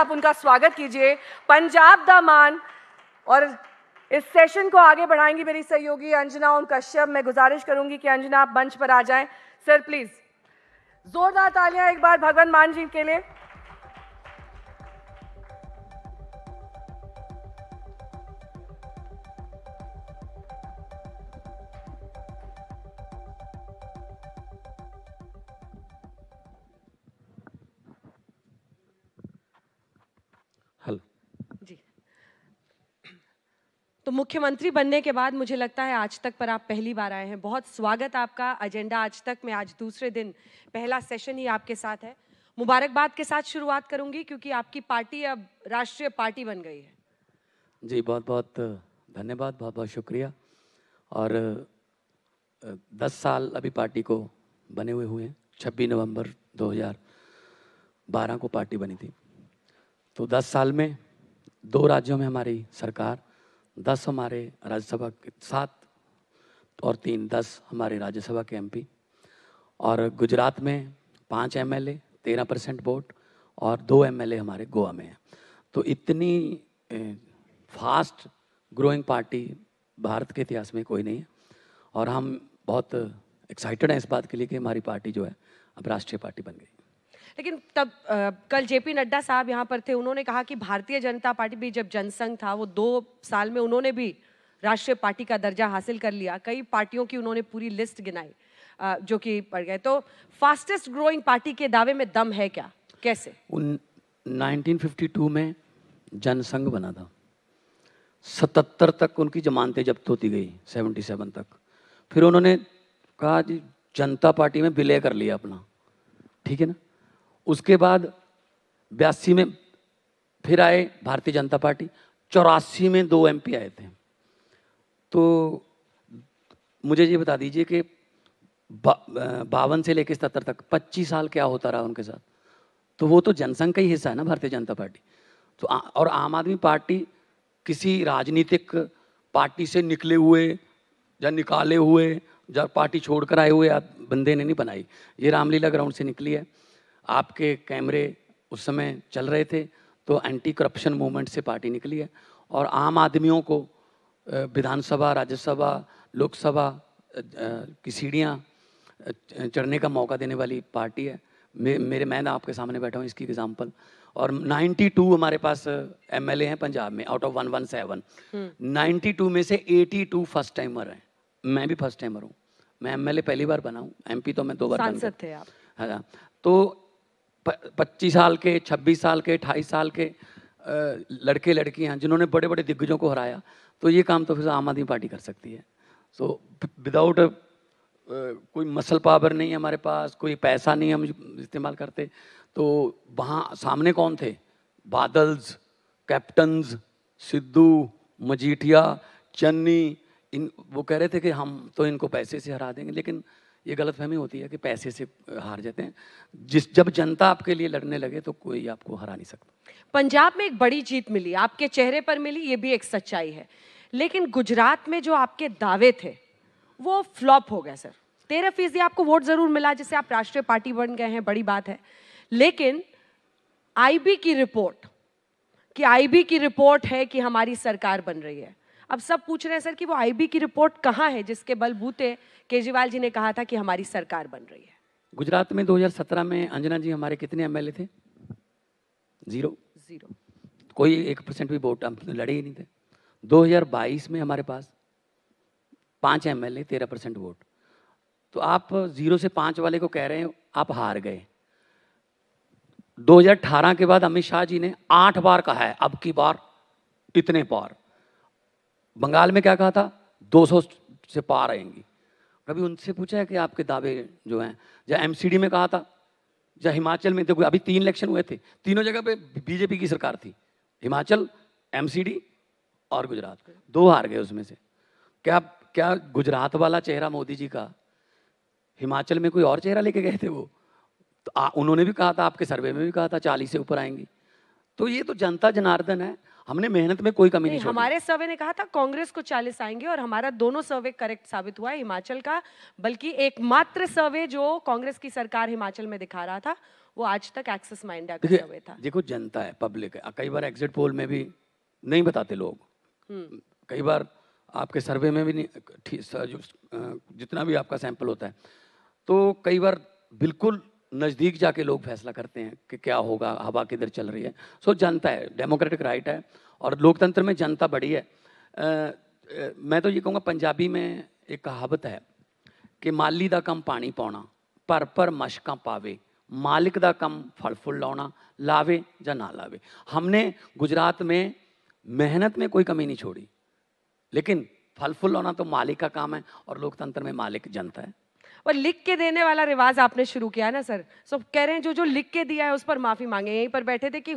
आप उनका स्वागत कीजिए। पंजाब दा मान। और इस सेशन को आगे बढ़ाएंगी मेरी सहयोगी अंजना ओम कश्यप। मैं गुजारिश करूंगी कि अंजना आप मंच पर आ जाएं। सर प्लीज जोरदार तालियां एक बार भगवंत मान जी के लिए। तो मुख्यमंत्री बनने के बाद मुझे लगता है आज तक पर आप पहली बार आए हैं। बहुत स्वागत आपका एजेंडा आज तक में आज दूसरे दिन पहला सेशन ही आपके साथ है। मुबारकबाद के साथ शुरुआत करूंगी क्योंकि आपकी पार्टी अब राष्ट्रीय पार्टी बन गई है। जी बहुत बहुत धन्यवाद, बहुत बहुत शुक्रिया। और 10 साल अभी पार्टी को बने हुए हैं। 26 नवम्बर 2012 को पार्टी बनी थी, तो 10 साल में 2 राज्यों में हमारी सरकार, 10 हमारे राज्यसभा के 7 और 3 10 हमारे राज्यसभा के एमपी, और गुजरात में 5 एमएलए, 13% वोट, और 2 एमएलए हमारे गोवा में हैं। तो इतनी फास्ट ग्रोइंग पार्टी भारत के इतिहास में कोई नहीं है, और हम बहुत एक्साइटेड हैं इस बात के लिए कि हमारी पार्टी जो है अब राष्ट्रीय पार्टी बन गई। लेकिन तब कल जेपी नड्डा साहब यहाँ पर थे, उन्होंने कहा कि भारतीय जनता पार्टी भी जब जनसंघ था वो 2 साल में उन्होंने भी राष्ट्रीय पार्टी का दर्जा हासिल कर लिया। कई पार्टियों की उन्होंने पूरी लिस्ट गिनाई जो कि पड़ गए। तो फास्टेस्ट ग्रोइंग पार्टी के दावे में दम है क्या? कैसे? 1952 में जनसंघ बना था, 77 तक उनकी जमानतें जब्त होती गई, 77 तक। फिर उन्होंने कहा जी जनता पार्टी में विलय कर लिया अपना, ठीक है ना। उसके बाद 82 में फिर आए भारतीय जनता पार्टी, 84 में 2 एमपी आए थे। तो मुझे ये बता दीजिए कि 52 से लेकर 77 तक 25 साल क्या होता रहा उनके साथ। तो वो तो जनसंघ का ही हिस्सा है ना भारतीय जनता पार्टी। तो और आम आदमी पार्टी किसी राजनीतिक पार्टी से निकले हुए या निकाले हुए या पार्टी छोड़कर आए हुए बंदे ने नहीं बनाई। ये रामलीला ग्राउंड से निकली है। आपके कैमरे उस समय चल रहे थे, तो एंटी करप्शन मूवमेंट से पार्टी निकली है, और आम आदमियों को विधानसभा, राज्यसभा, लोकसभा की सीढ़ियाँ चढ़ने का मौका देने वाली पार्टी है। मैं आपके सामने बैठा हूँ इसकी एग्जांपल। और 92 हमारे पास एमएलए हैं पंजाब में, आउट ऑफ 117। 92 में से 82 फर्स्ट टाइमर हैं। मैं भी फर्स्ट टाइमर हूँ। मैं एमएलए पहली बार बना हूँ, एमपी तो मैं 2 बार बन सकते हैं। हाँ, तो 25 साल के, 26 साल के, 28 साल के लड़के लड़कियां जिन्होंने बड़े बड़े दिग्गजों को हराया, तो ये काम तो फिर आम आदमी पार्टी कर सकती है। सो विदाउट कोई मसल पावर नहीं है हमारे पास, कोई पैसा नहीं हम इस्तेमाल करते। तो वहाँ सामने कौन थे? बादल्स, कैप्टन्स, सिद्धू, मजीठिया, चन्नी। इन वो कह रहे थे कि हम तो इनको पैसे से हरा देंगे, लेकिन ये गलतफहमी होती है कि पैसे से हार जाते हैं। जब जनता आपके लिए लड़ने लगे तो कोई आपको हरा नहीं सकता। पंजाब में एक बड़ी जीत मिली, आपके चेहरे पर मिली, ये भी एक सच्चाई है। लेकिन गुजरात में जो आपके दावे थे वो फ्लॉप हो गए सर। 13% आपको वोट जरूर मिला, जिससे आप राष्ट्रीय पार्टी बन गए हैं, बड़ी बात है। लेकिन आईबी की रिपोर्ट कि आईबी की रिपोर्ट है कि हमारी सरकार बन रही है। अब सब पूछ रहे हैं सर कि वो आईबी की रिपोर्ट कहाँ है जिसके बलबूते केजरीवाल जी ने कहा था कि हमारी सरकार बन रही है? गुजरात में 2017 में अंजना जी हमारे कितने एमएलए थे? 0 0। कोई 1% भी वोट हम लड़े ही नहीं थे। 2022 में हमारे पास 5 एमएलए, 13% वोट। तो आप 0 से 5 वाले को कह रहे हैं आप हार गए। 2018 के बाद अमित शाह जी ने 8 बार कहा है अब की बार इतने पार। बंगाल में क्या कहा था? 200 से पार आएंगी। कभी उनसे पूछा है कि आपके दावे जो हैं? या एमसीडी में कहा था, या हिमाचल में। देखो अभी 3 इलेक्शन हुए थे, तीनों जगह पे बीजेपी की सरकार थी, हिमाचल, एमसीडी और गुजरात। 2 हार गए उसमें से। क्या गुजरात वाला चेहरा मोदी जी का, हिमाचल में कोई और चेहरा लेके गए थे वो? तो उन्होंने भी कहा था, आपके सर्वे में भी कहा था 40 से ऊपर आएंगी। तो ये तो जनता जनार्दन है। हमने मेहनत में कोई कमी नहीं छोड़ी। हमारे सर्वे ने कहा था कांग्रेस को 40 आएंगे और हमारा दोनों सर्वे करेक्ट साबित हुआ है हिमाचल का, बल्कि एकमात्र सर्वे जो कांग्रेस की सरकार हिमाचल में दिखा रहा था वो आज तक एक्सिस माइंड का सर्वे था। देखो जनता है, पब्लिक है, कई बार एग्जिट पोल में भी नहीं बताते लोग, कई बार आपके सर्वे में भी नहीं, जितना भी आपका सैंपल होता है तो कई बार बिल्कुल नज़दीक जाके लोग फैसला करते हैं कि क्या होगा, हवा किधर चल रही है। सो जनता है, डेमोक्रेटिक राइट है और लोकतंत्र में जनता बड़ी है। मैं तो ये कहूँगा पंजाबी में एक कहावत है कि माली दा कम पानी पाउणा पर मशकां पावे, मालिक दा कम फल फूल लाउणा, लावे या ना लावे। हमने गुजरात में मेहनत में कोई कमी नहीं छोड़ी, लेकिन फल फूल लाना तो मालिक का काम है और लोकतंत्र में मालिक जनता है। और लिख के देने वाला रिवाज आपने शुरू किया है ना सर, सब कह रहे हैं जो जो लिख के दिया है उस पर माफी मांगे। यहीं पर बैठे थे कि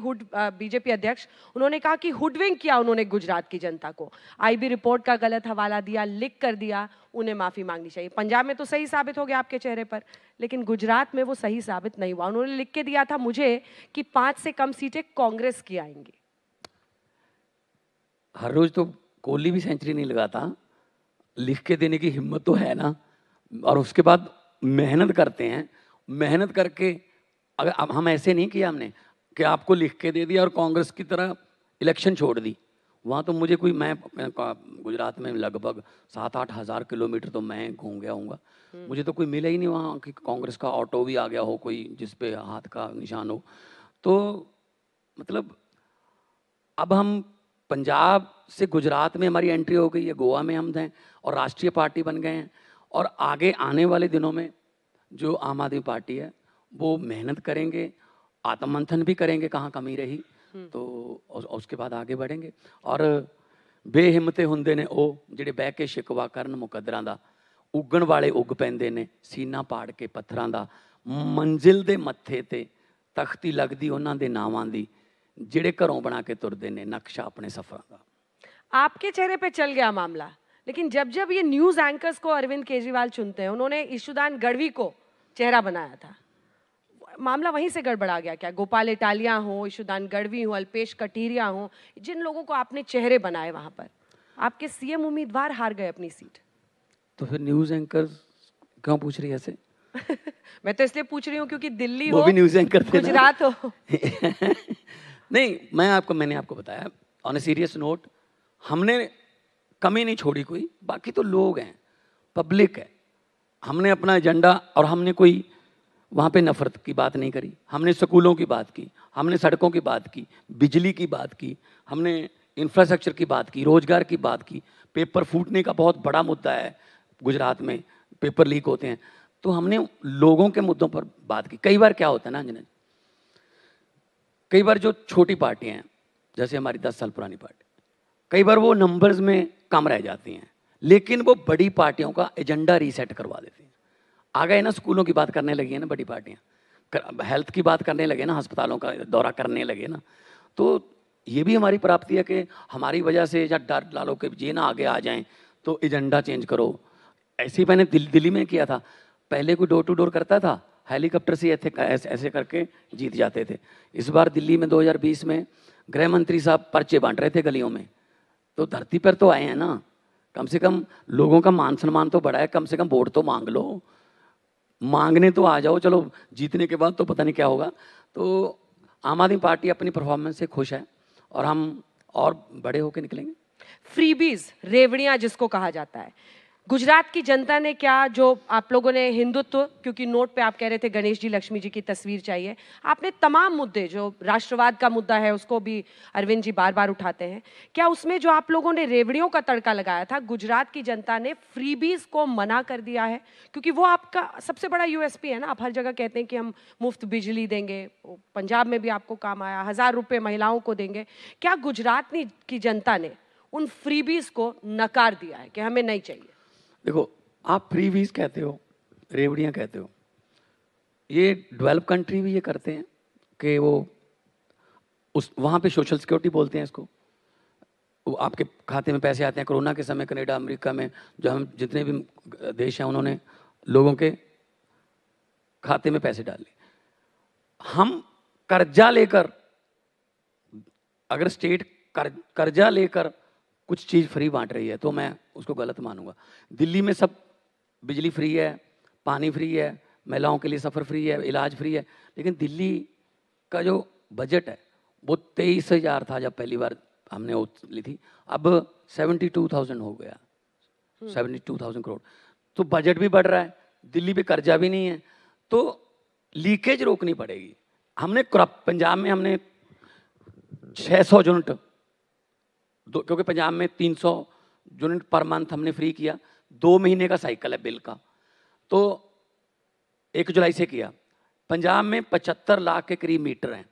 बीजेपी अध्यक्ष, उन्होंने कहा कि हुडविंग किया उन्होंने गुजरात की जनता को, आईबी रिपोर्ट का गलत हवाला दिया, लिख कर दिया, उन्हें माफी मांगनी चाहिए। पंजाब में तो सही साबित हो गया आपके चेहरे पर, लेकिन गुजरात में वो सही साबित नहीं हुआ। उन्होंने लिख के दिया था मुझे कि 5 से कम सीटें कांग्रेस की आएंगी। हर रोज तो कोहली भी सेंचुरी नहीं लगाता, लिख के देने की हिम्मत तो है ना, और उसके बाद मेहनत करते हैं। मेहनत करके अगर हम ऐसे नहीं किया हमने कि आपको लिख के दे दिया और कांग्रेस की तरह इलेक्शन छोड़ दी। वहाँ तो मुझे कोई, मैं गुजरात में लगभग 7-8 हज़ार किलोमीटर तो मैं घूम गया हूँगा, मुझे तो कोई मिला ही नहीं वहाँ कि कांग्रेस का ऑटो भी आ गया हो कोई जिस पे हाथ का निशान हो। तो मतलब अब हम पंजाब से गुजरात में हमारी एंट्री हो गई है, गोवा में हम हैं और राष्ट्रीय पार्टी बन गए हैं। और आगे आने वाले दिनों में जो आम आदमी पार्टी है वो मेहनत करेंगे, आत्ममंथन भी करेंगे कहाँ कमी रही तो उसके बाद आगे बढ़ेंगे। और बेहिम्मते हुंदे ने ओ जिहड़े बह के शिकवा करन मुकद्दरां दा, उगण वाले उग पैंदे ने सीना पाड़ के पत्थरां दा, मंजिल दे मत्थे ते तख्ती लगदी उन्हां दे नावां दी जिहड़े घरों बना के तुरदे ने नक्शा अपने सफरां दा। आपके चेहरे पे चल गया मामला, लेकिन जब जब ये न्यूज़ एंकर्स को अरविंद केजरीवाल चुनते हैं, उन्होंने इशुदान गढ़वी को चेहरा बनाया था, मामला वहीं से गड़बड़ा गया क्या? गोपाल इटालिया हो, इशुदान गढ़वी हो, अल्पेश कटीरिया हो, जिन लोगों को आपने चेहरे बनाए वहाँ पर आपके सीएम उम्मीदवार हार गए अपनी सीट। तो फिर न्यूज़ एंकर्स क्यों पूछ रही है ऐसे? मैं तो इसलिए पूछ रही हूँ क्योंकि दिल्ली हो, न्यूज़ एंकर गुजरात हो। नहीं, मैंने आपको बताया ऑन ए सीरियस नोट, हमने कमी नहीं छोड़ी कोई, बाकी तो लोग हैं, पब्लिक है। हमने अपना एजेंडा, और हमने कोई वहाँ पे नफरत की बात नहीं करी। हमने स्कूलों की बात की, हमने सड़कों की बात की, बिजली की बात की, हमने इंफ्रास्ट्रक्चर की बात की, रोज़गार की बात की। पेपर फूटने का बहुत बड़ा मुद्दा है गुजरात में, पेपर लीक होते हैं, तो हमने लोगों के मुद्दों पर बात की। कई बार क्या होता है ना अंजना, कई बार जो छोटी पार्टियाँ हैं जैसे हमारी 10 साल पुरानी पार्टी, कई बार वो नंबर्स में कम रह जाती हैं, लेकिन वो बड़ी पार्टियों का एजेंडा रीसेट करवा देती हैं। आ गए ना, स्कूलों की बात करने लगी है ना बड़ी पार्टियाँ, हेल्थ की बात करने लगे ना, अस्पतालों का दौरा करने लगे ना। तो ये भी हमारी प्राप्ति है कि हमारी वजह से या डर लालो के ये ना आगे आ जाएं तो एजेंडा चेंज करो। ऐसे ही मैंने दिल्ली में किया था, पहले कोई डोर टू डोर करता था, हेलीकॉप्टर से ऐसे करके जीत जाते थे। इस बार दिल्ली में 2020 में गृह मंत्री साहब पर्चे बांट रहे थे गलियों में, तो धरती पर तो आए हैं ना, कम से कम लोगों का मान सम्मान तो बढ़ा है, कम से कम वोट तो मांग लो, मांगने तो आ जाओ, चलो जीतने के बाद तो पता नहीं क्या होगा। तो आम आदमी पार्टी अपनी परफॉर्मेंस से खुश है और हम और बड़े होके निकलेंगे। फ्रीबीज, रेवड़ियाँ जिसको कहा जाता है, गुजरात की जनता ने क्या, जो आप लोगों ने हिंदुत्व, क्योंकि नोट पे आप कह रहे थे गणेश जी लक्ष्मी जी की तस्वीर चाहिए, आपने तमाम मुद्दे, जो राष्ट्रवाद का मुद्दा है उसको भी अरविंद जी बार बार उठाते हैं, क्या उसमें जो आप लोगों ने रेवड़ियों का तड़का लगाया था, गुजरात की जनता ने फ्रीबीज को मना कर दिया है? क्योंकि वो आपका सबसे बड़ा यूएसपी है ना, आप हर जगह कहते हैं कि हम मुफ्त बिजली देंगे, पंजाब में भी आपको काम आया, 1000 रुपये महिलाओं को देंगे। क्या गुजरात की जनता ने उन फ्रीबीज को नकार दिया है कि हमें नहीं चाहिए? देखो, आप फ्री वीज़ कहते हो, रेवड़ियाँ कहते हो, ये डेवलप कंट्री भी ये करते हैं कि वो उस वहाँ पे सोशल सिक्योरिटी बोलते हैं इसको, वो आपके खाते में पैसे आते हैं। कोरोना के समय कनाडा अमेरिका में जो हम जितने भी देश हैं उन्होंने लोगों के खाते में पैसे डाले। हम कर्जा लेकर अगर स्टेट कर्जा लेकर कुछ चीज़ फ्री बांट रही है तो मैं उसको गलत मानूंगा। दिल्ली में सब बिजली फ्री है, पानी फ्री है, महिलाओं के लिए सफ़र फ्री है, इलाज फ्री है, लेकिन दिल्ली का जो बजट है वो 23,000 था जब पहली बार हमने ओथ ली थी, अब 72,000 हो गया, 72,000 करोड़। तो बजट भी बढ़ रहा है, दिल्ली पे कर्जा भी नहीं है, तो लीकेज रोकनी पड़ेगी। हमने पंजाब में हमने 600 यूनिट, क्योंकि पंजाब में 300 यूनिट पर मंथ हमने फ्री किया, 2 महीने का साइकिल है बिल का, तो 1 जुलाई से किया। पंजाब में 75 लाख के करीब मीटर हैं,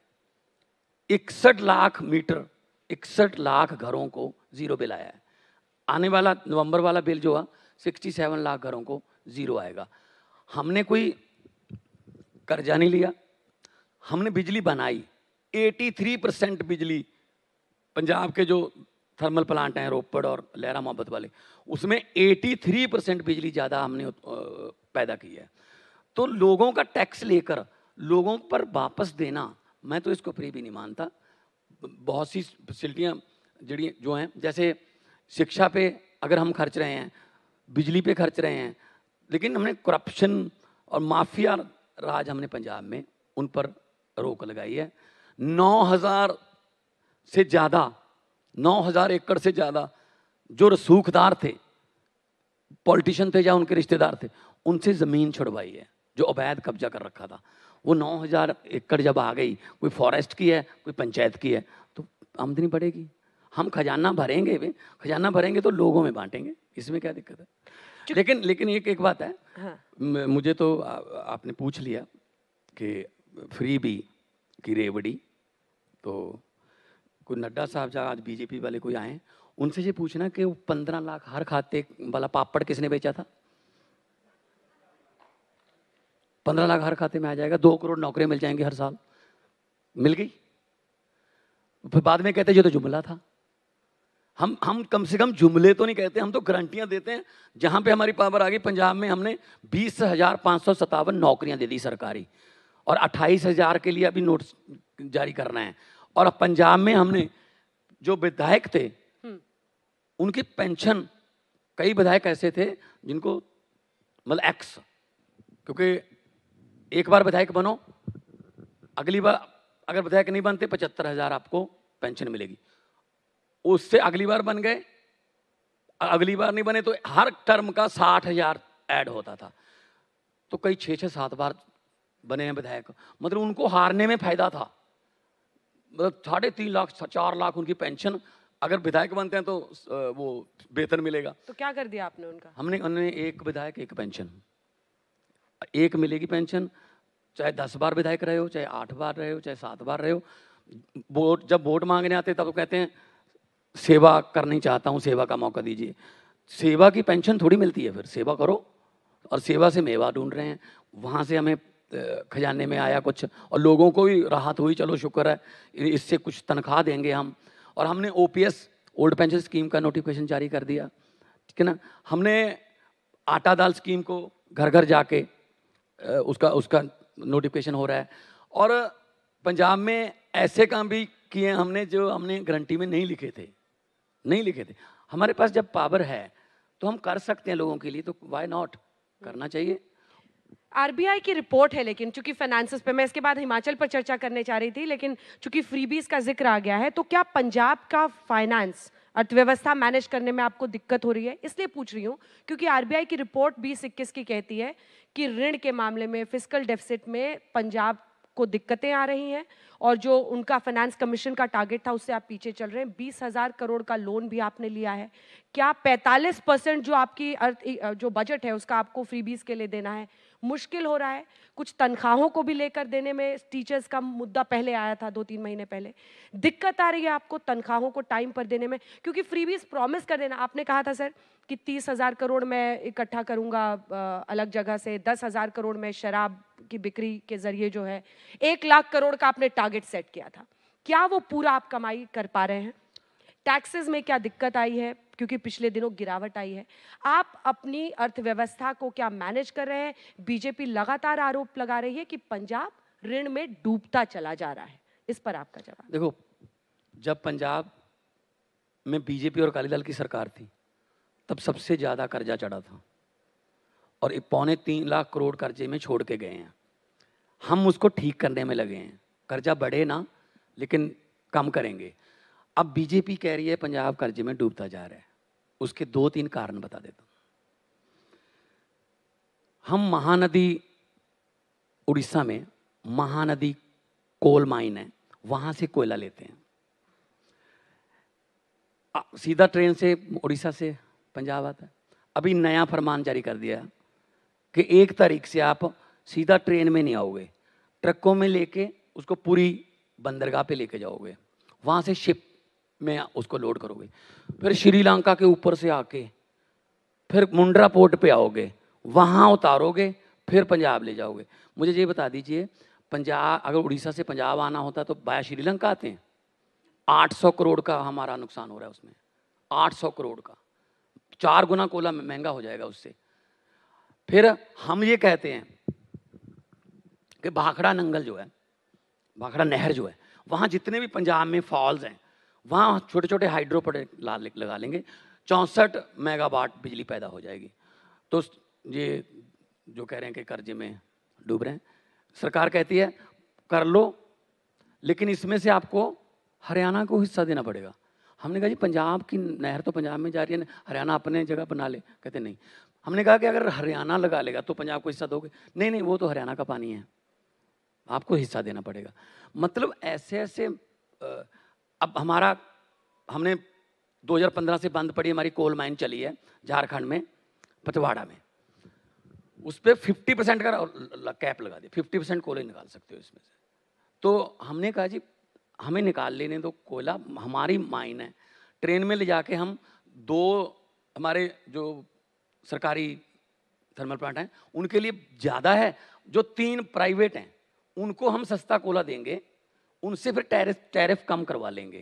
61 लाख मीटर, 61 लाख घरों को जीरो बिल आया है। आने वाला नवंबर वाला बिल जो है 67 लाख घरों को जीरो आएगा। हमने कोई कर्जा नहीं लिया, हमने बिजली बनाई, 83% बिजली पंजाब के जो थर्मल प्लांट हैं रोपड़ और लहरा मोहब्बत वाले, उसमें 83% बिजली ज़्यादा हमने पैदा की है। तो लोगों का टैक्स लेकर लोगों पर वापस देना, मैं तो इसको फ्री भी नहीं मानता। बहुत सी फैसिलिटियाँ जो हैं, जैसे शिक्षा पे अगर हम खर्च रहे हैं, बिजली पे खर्च रहे हैं, लेकिन हमने करप्शन और माफिया राज हमने पंजाब में उन पर रोक लगाई है। 9,000 से ज़्यादा, 9,000 एकड़ से ज़्यादा जो रसूखदार थे, पॉलिटिशियन थे या उनके रिश्तेदार थे, उनसे ज़मीन छुड़वाई है जो अवैध कब्जा कर रखा था। वो 9,000 एकड़ जब आ गई, कोई फॉरेस्ट की है, कोई पंचायत की है, तो आमदनी बढ़ेगी। हम खजाना भरेंगे, भी खजाना भरेंगे तो लोगों में बांटेंगे, इसमें क्या दिक्कत है। लेकिन एक बात है, हाँ। मुझे तो आपने पूछ लिया कि फ्री बी की रेवड़ी, तो कोई नड्डा साहब जहाँ आज बीजेपी वाले कोई आए, उनसे ये पूछना कि वो 15 लाख हर खाते वाला पापड़ किसने बेचा था। 15 लाख हर खाते में आ जाएगा, 2 करोड़ नौकरियाँ मिल जाएंगी हर साल, मिल गई। फिर बाद में कहते ये तो जुमला था। हम कम से कम जुमले तो नहीं कहते, हम तो गारंटियां देते हैं। जहां पे हमारी पावर आ गई, पंजाब में हमने 20,557 नौकरियां दे दी सरकारी, और 28,000 के लिए अभी नोटिस जारी करना है। और पंजाब में हमने जो विधायक थे उनकी पेंशन, कई विधायक ऐसे थे जिनको मतलब एक्स, क्योंकि एक बार विधायक बनो, अगली बार अगर विधायक नहीं बनते 75,000 आपको पेंशन मिलेगी, उससे अगली बार बन गए, अगली बार नहीं बने तो हर टर्म का 60,000 ऐड होता था। तो कई 6-7 बार बने हैं विधायक, मतलब उनको हारने में फायदा था। मतलब 3.5 लाख 4 लाख उनकी पेंशन, अगर विधायक बनते हैं तो वो वेतन मिलेगा। तो क्या कर दिया आपने उनका? हमने एक विधायक एक पेंशन, एक मिलेगी पेंशन, चाहे 10 बार विधायक रहे हो, चाहे 8 बार रहे हो, चाहे 7 बार रहे हो। वोट जब वोट मांगने आते तब कहते हैं सेवा करनी चाहता हूँ, सेवा का मौका दीजिए। सेवा की पेंशन थोड़ी मिलती है, फिर सेवा करो। और सेवा से मेवा ढूंढ रहे हैं, वहाँ से हमें खजाने में आया कुछ, और लोगों को भी राहत हुई, चलो शुक्र है, इससे कुछ तनख्वाह देंगे हम। और हमने ओपीएस ओल्ड पेंशन स्कीम का नोटिफिकेशन जारी कर दिया, ठीक है ना। हमने आटा दाल स्कीम को घर घर जाके उसका नोटिफिकेशन हो रहा है। और पंजाब में ऐसे काम भी किए हमने जो हमने गारंटी में नहीं लिखे थे। हमारे पास जब पावर है तो हम कर सकते हैं लोगों के लिए, तो व्हाई नॉट, करना चाहिए। आरबीआई की रिपोर्ट है, लेकिन चूंकि फाइनेंसेस पे, मैं इसके बाद हिमाचल पर चर्चा करने चाह रही थी, लेकिन चूंकि फ्रीबीज का जिक्र आ गया है, तो क्या पंजाब का फाइनेंस, अर्थव्यवस्था मैनेज करने में आपको दिक्कत हो रही है? इसलिए पूछ रही हूँ क्योंकि आरबीआई की रिपोर्ट 2021 की कहती है कि ऋण के मामले में, फिस्कल डेफिसिट में पंजाब को दिक्कतें आ रही हैं, और जो उनका फाइनेंस कमीशन का टारगेट था उससे आप पीछे चल रहे हैं। 20,000 करोड़ का लोन भी आपने लिया है। क्या 45% जो आपकी जो बजट है उसका आपको फ्रीबीज के लिए देना है? मुश्किल हो रहा है, कुछ तनख्वाहों को भी लेकर देने में। टीचर्स का मुद्दा पहले आया था 2-3 महीने पहले, दिक्कत आ रही है आपको तनख्वाहों को टाइम पर देने में, क्योंकि फ्रीबीज प्रॉमिस कर देना। आपने कहा था सर कि 30,000 करोड़ मैं इकट्ठा करूंगा अलग जगह से, 10,000 करोड़ में शराब की बिक्री के जरिए जो है, 1 लाख करोड़ का आपने टारगेट सेट किया था। क्या वो पूरा आप कमाई कर पा रहे हैं? टैक्सेस में क्या दिक्कत आई है, क्योंकि पिछले दिनों गिरावट आई है? आप अपनी अर्थव्यवस्था को क्या मैनेज कर रहे हैं? बीजेपी लगातार आरोप लगा रही है कि पंजाब ऋण में डूबता चला जा रहा है, इस पर आपका जवाब। देखो, जब पंजाब में बीजेपी और अकाली दल की सरकार थी तब सबसे ज़्यादा कर्जा चढ़ा था और 1.25 लाख करोड़ कर्जे में छोड़ के गए हैं। हम उसको ठीक करने में लगे हैं, कर्जा बढ़े ना लेकिन कम करेंगे। अब बीजेपी कह रही है पंजाब कर्जे में डूबता जा रहा है, उसके 2-3 कारण बता देता हूँ। हम महानदी, उड़ीसा में महानदी कोल माइन है, वहाँ से कोयला लेते हैं, सीधा ट्रेन से उड़ीसा से पंजाब आता है। अभी नया फरमान जारी कर दिया कि 1 तारीख से आप सीधा ट्रेन में नहीं आओगे, ट्रकों में लेके उसको पूरी बंदरगाह पे लेके जाओगे, वहाँ से शिप में उसको लोड करोगे, फिर श्रीलंका के ऊपर से आके फिर मुंड्रा पोर्ट पे आओगे, वहाँ उतारोगे, फिर पंजाब ले जाओगे। मुझे ये बता दीजिए, पंजाब अगर उड़ीसा से पंजाब आना होता तो बाया श्रीलंका आते हैं। 800 करोड़ का हमारा नुकसान हो रहा है उसमें, 800 करोड़ का, 4 गुना कोला महंगा हो जाएगा उससे। फिर हम ये कहते हैं कि भाखड़ा नंगल जो है, भाखड़ा नहर जो है, वहाँ जितने भी पंजाब में फॉल्स हैं वहाँ छोटे छोटे हाइड्रो प्रोजेक्ट लगा लेंगे, 64 मेगावाट बिजली पैदा हो जाएगी। तो ये जो कह रहे हैं कि कर्जे में डूब रहे हैं, सरकार कहती है कर लो लेकिन इसमें से आपको हरियाणा को हिस्सा देना पड़ेगा। हमने कहा जी पंजाब की नहर तो पंजाब में जा रही है ना, हरियाणा अपने जगह बना ले, कहते नहीं। हमने कहा कि अगर हरियाणा लगा लेगा तो पंजाब को हिस्सा दोगे, नहीं नहीं वो तो हरियाणा का पानी है, आपको हिस्सा देना पड़ेगा। मतलब ऐसे ऐसे अब हमारा, हमने 2015 से बंद पड़ी हमारी कोल माइन चली है झारखंड में पतवाड़ा में, उस पर 50% का कैप लगा दिया, 50% कोयला निकाल सकते हो इसमें से। तो हमने कहा जी हमें निकाल लेने दो कोयला, हमारी माइन है, ट्रेन में ले जाके हम दो हमारे जो सरकारी थर्मल प्लांट हैं उनके लिए ज़्यादा है, जो 3 प्राइवेट हैं उनको हम सस्ता कोयला देंगे, उनसे फिर टैरिफ कम करवा लेंगे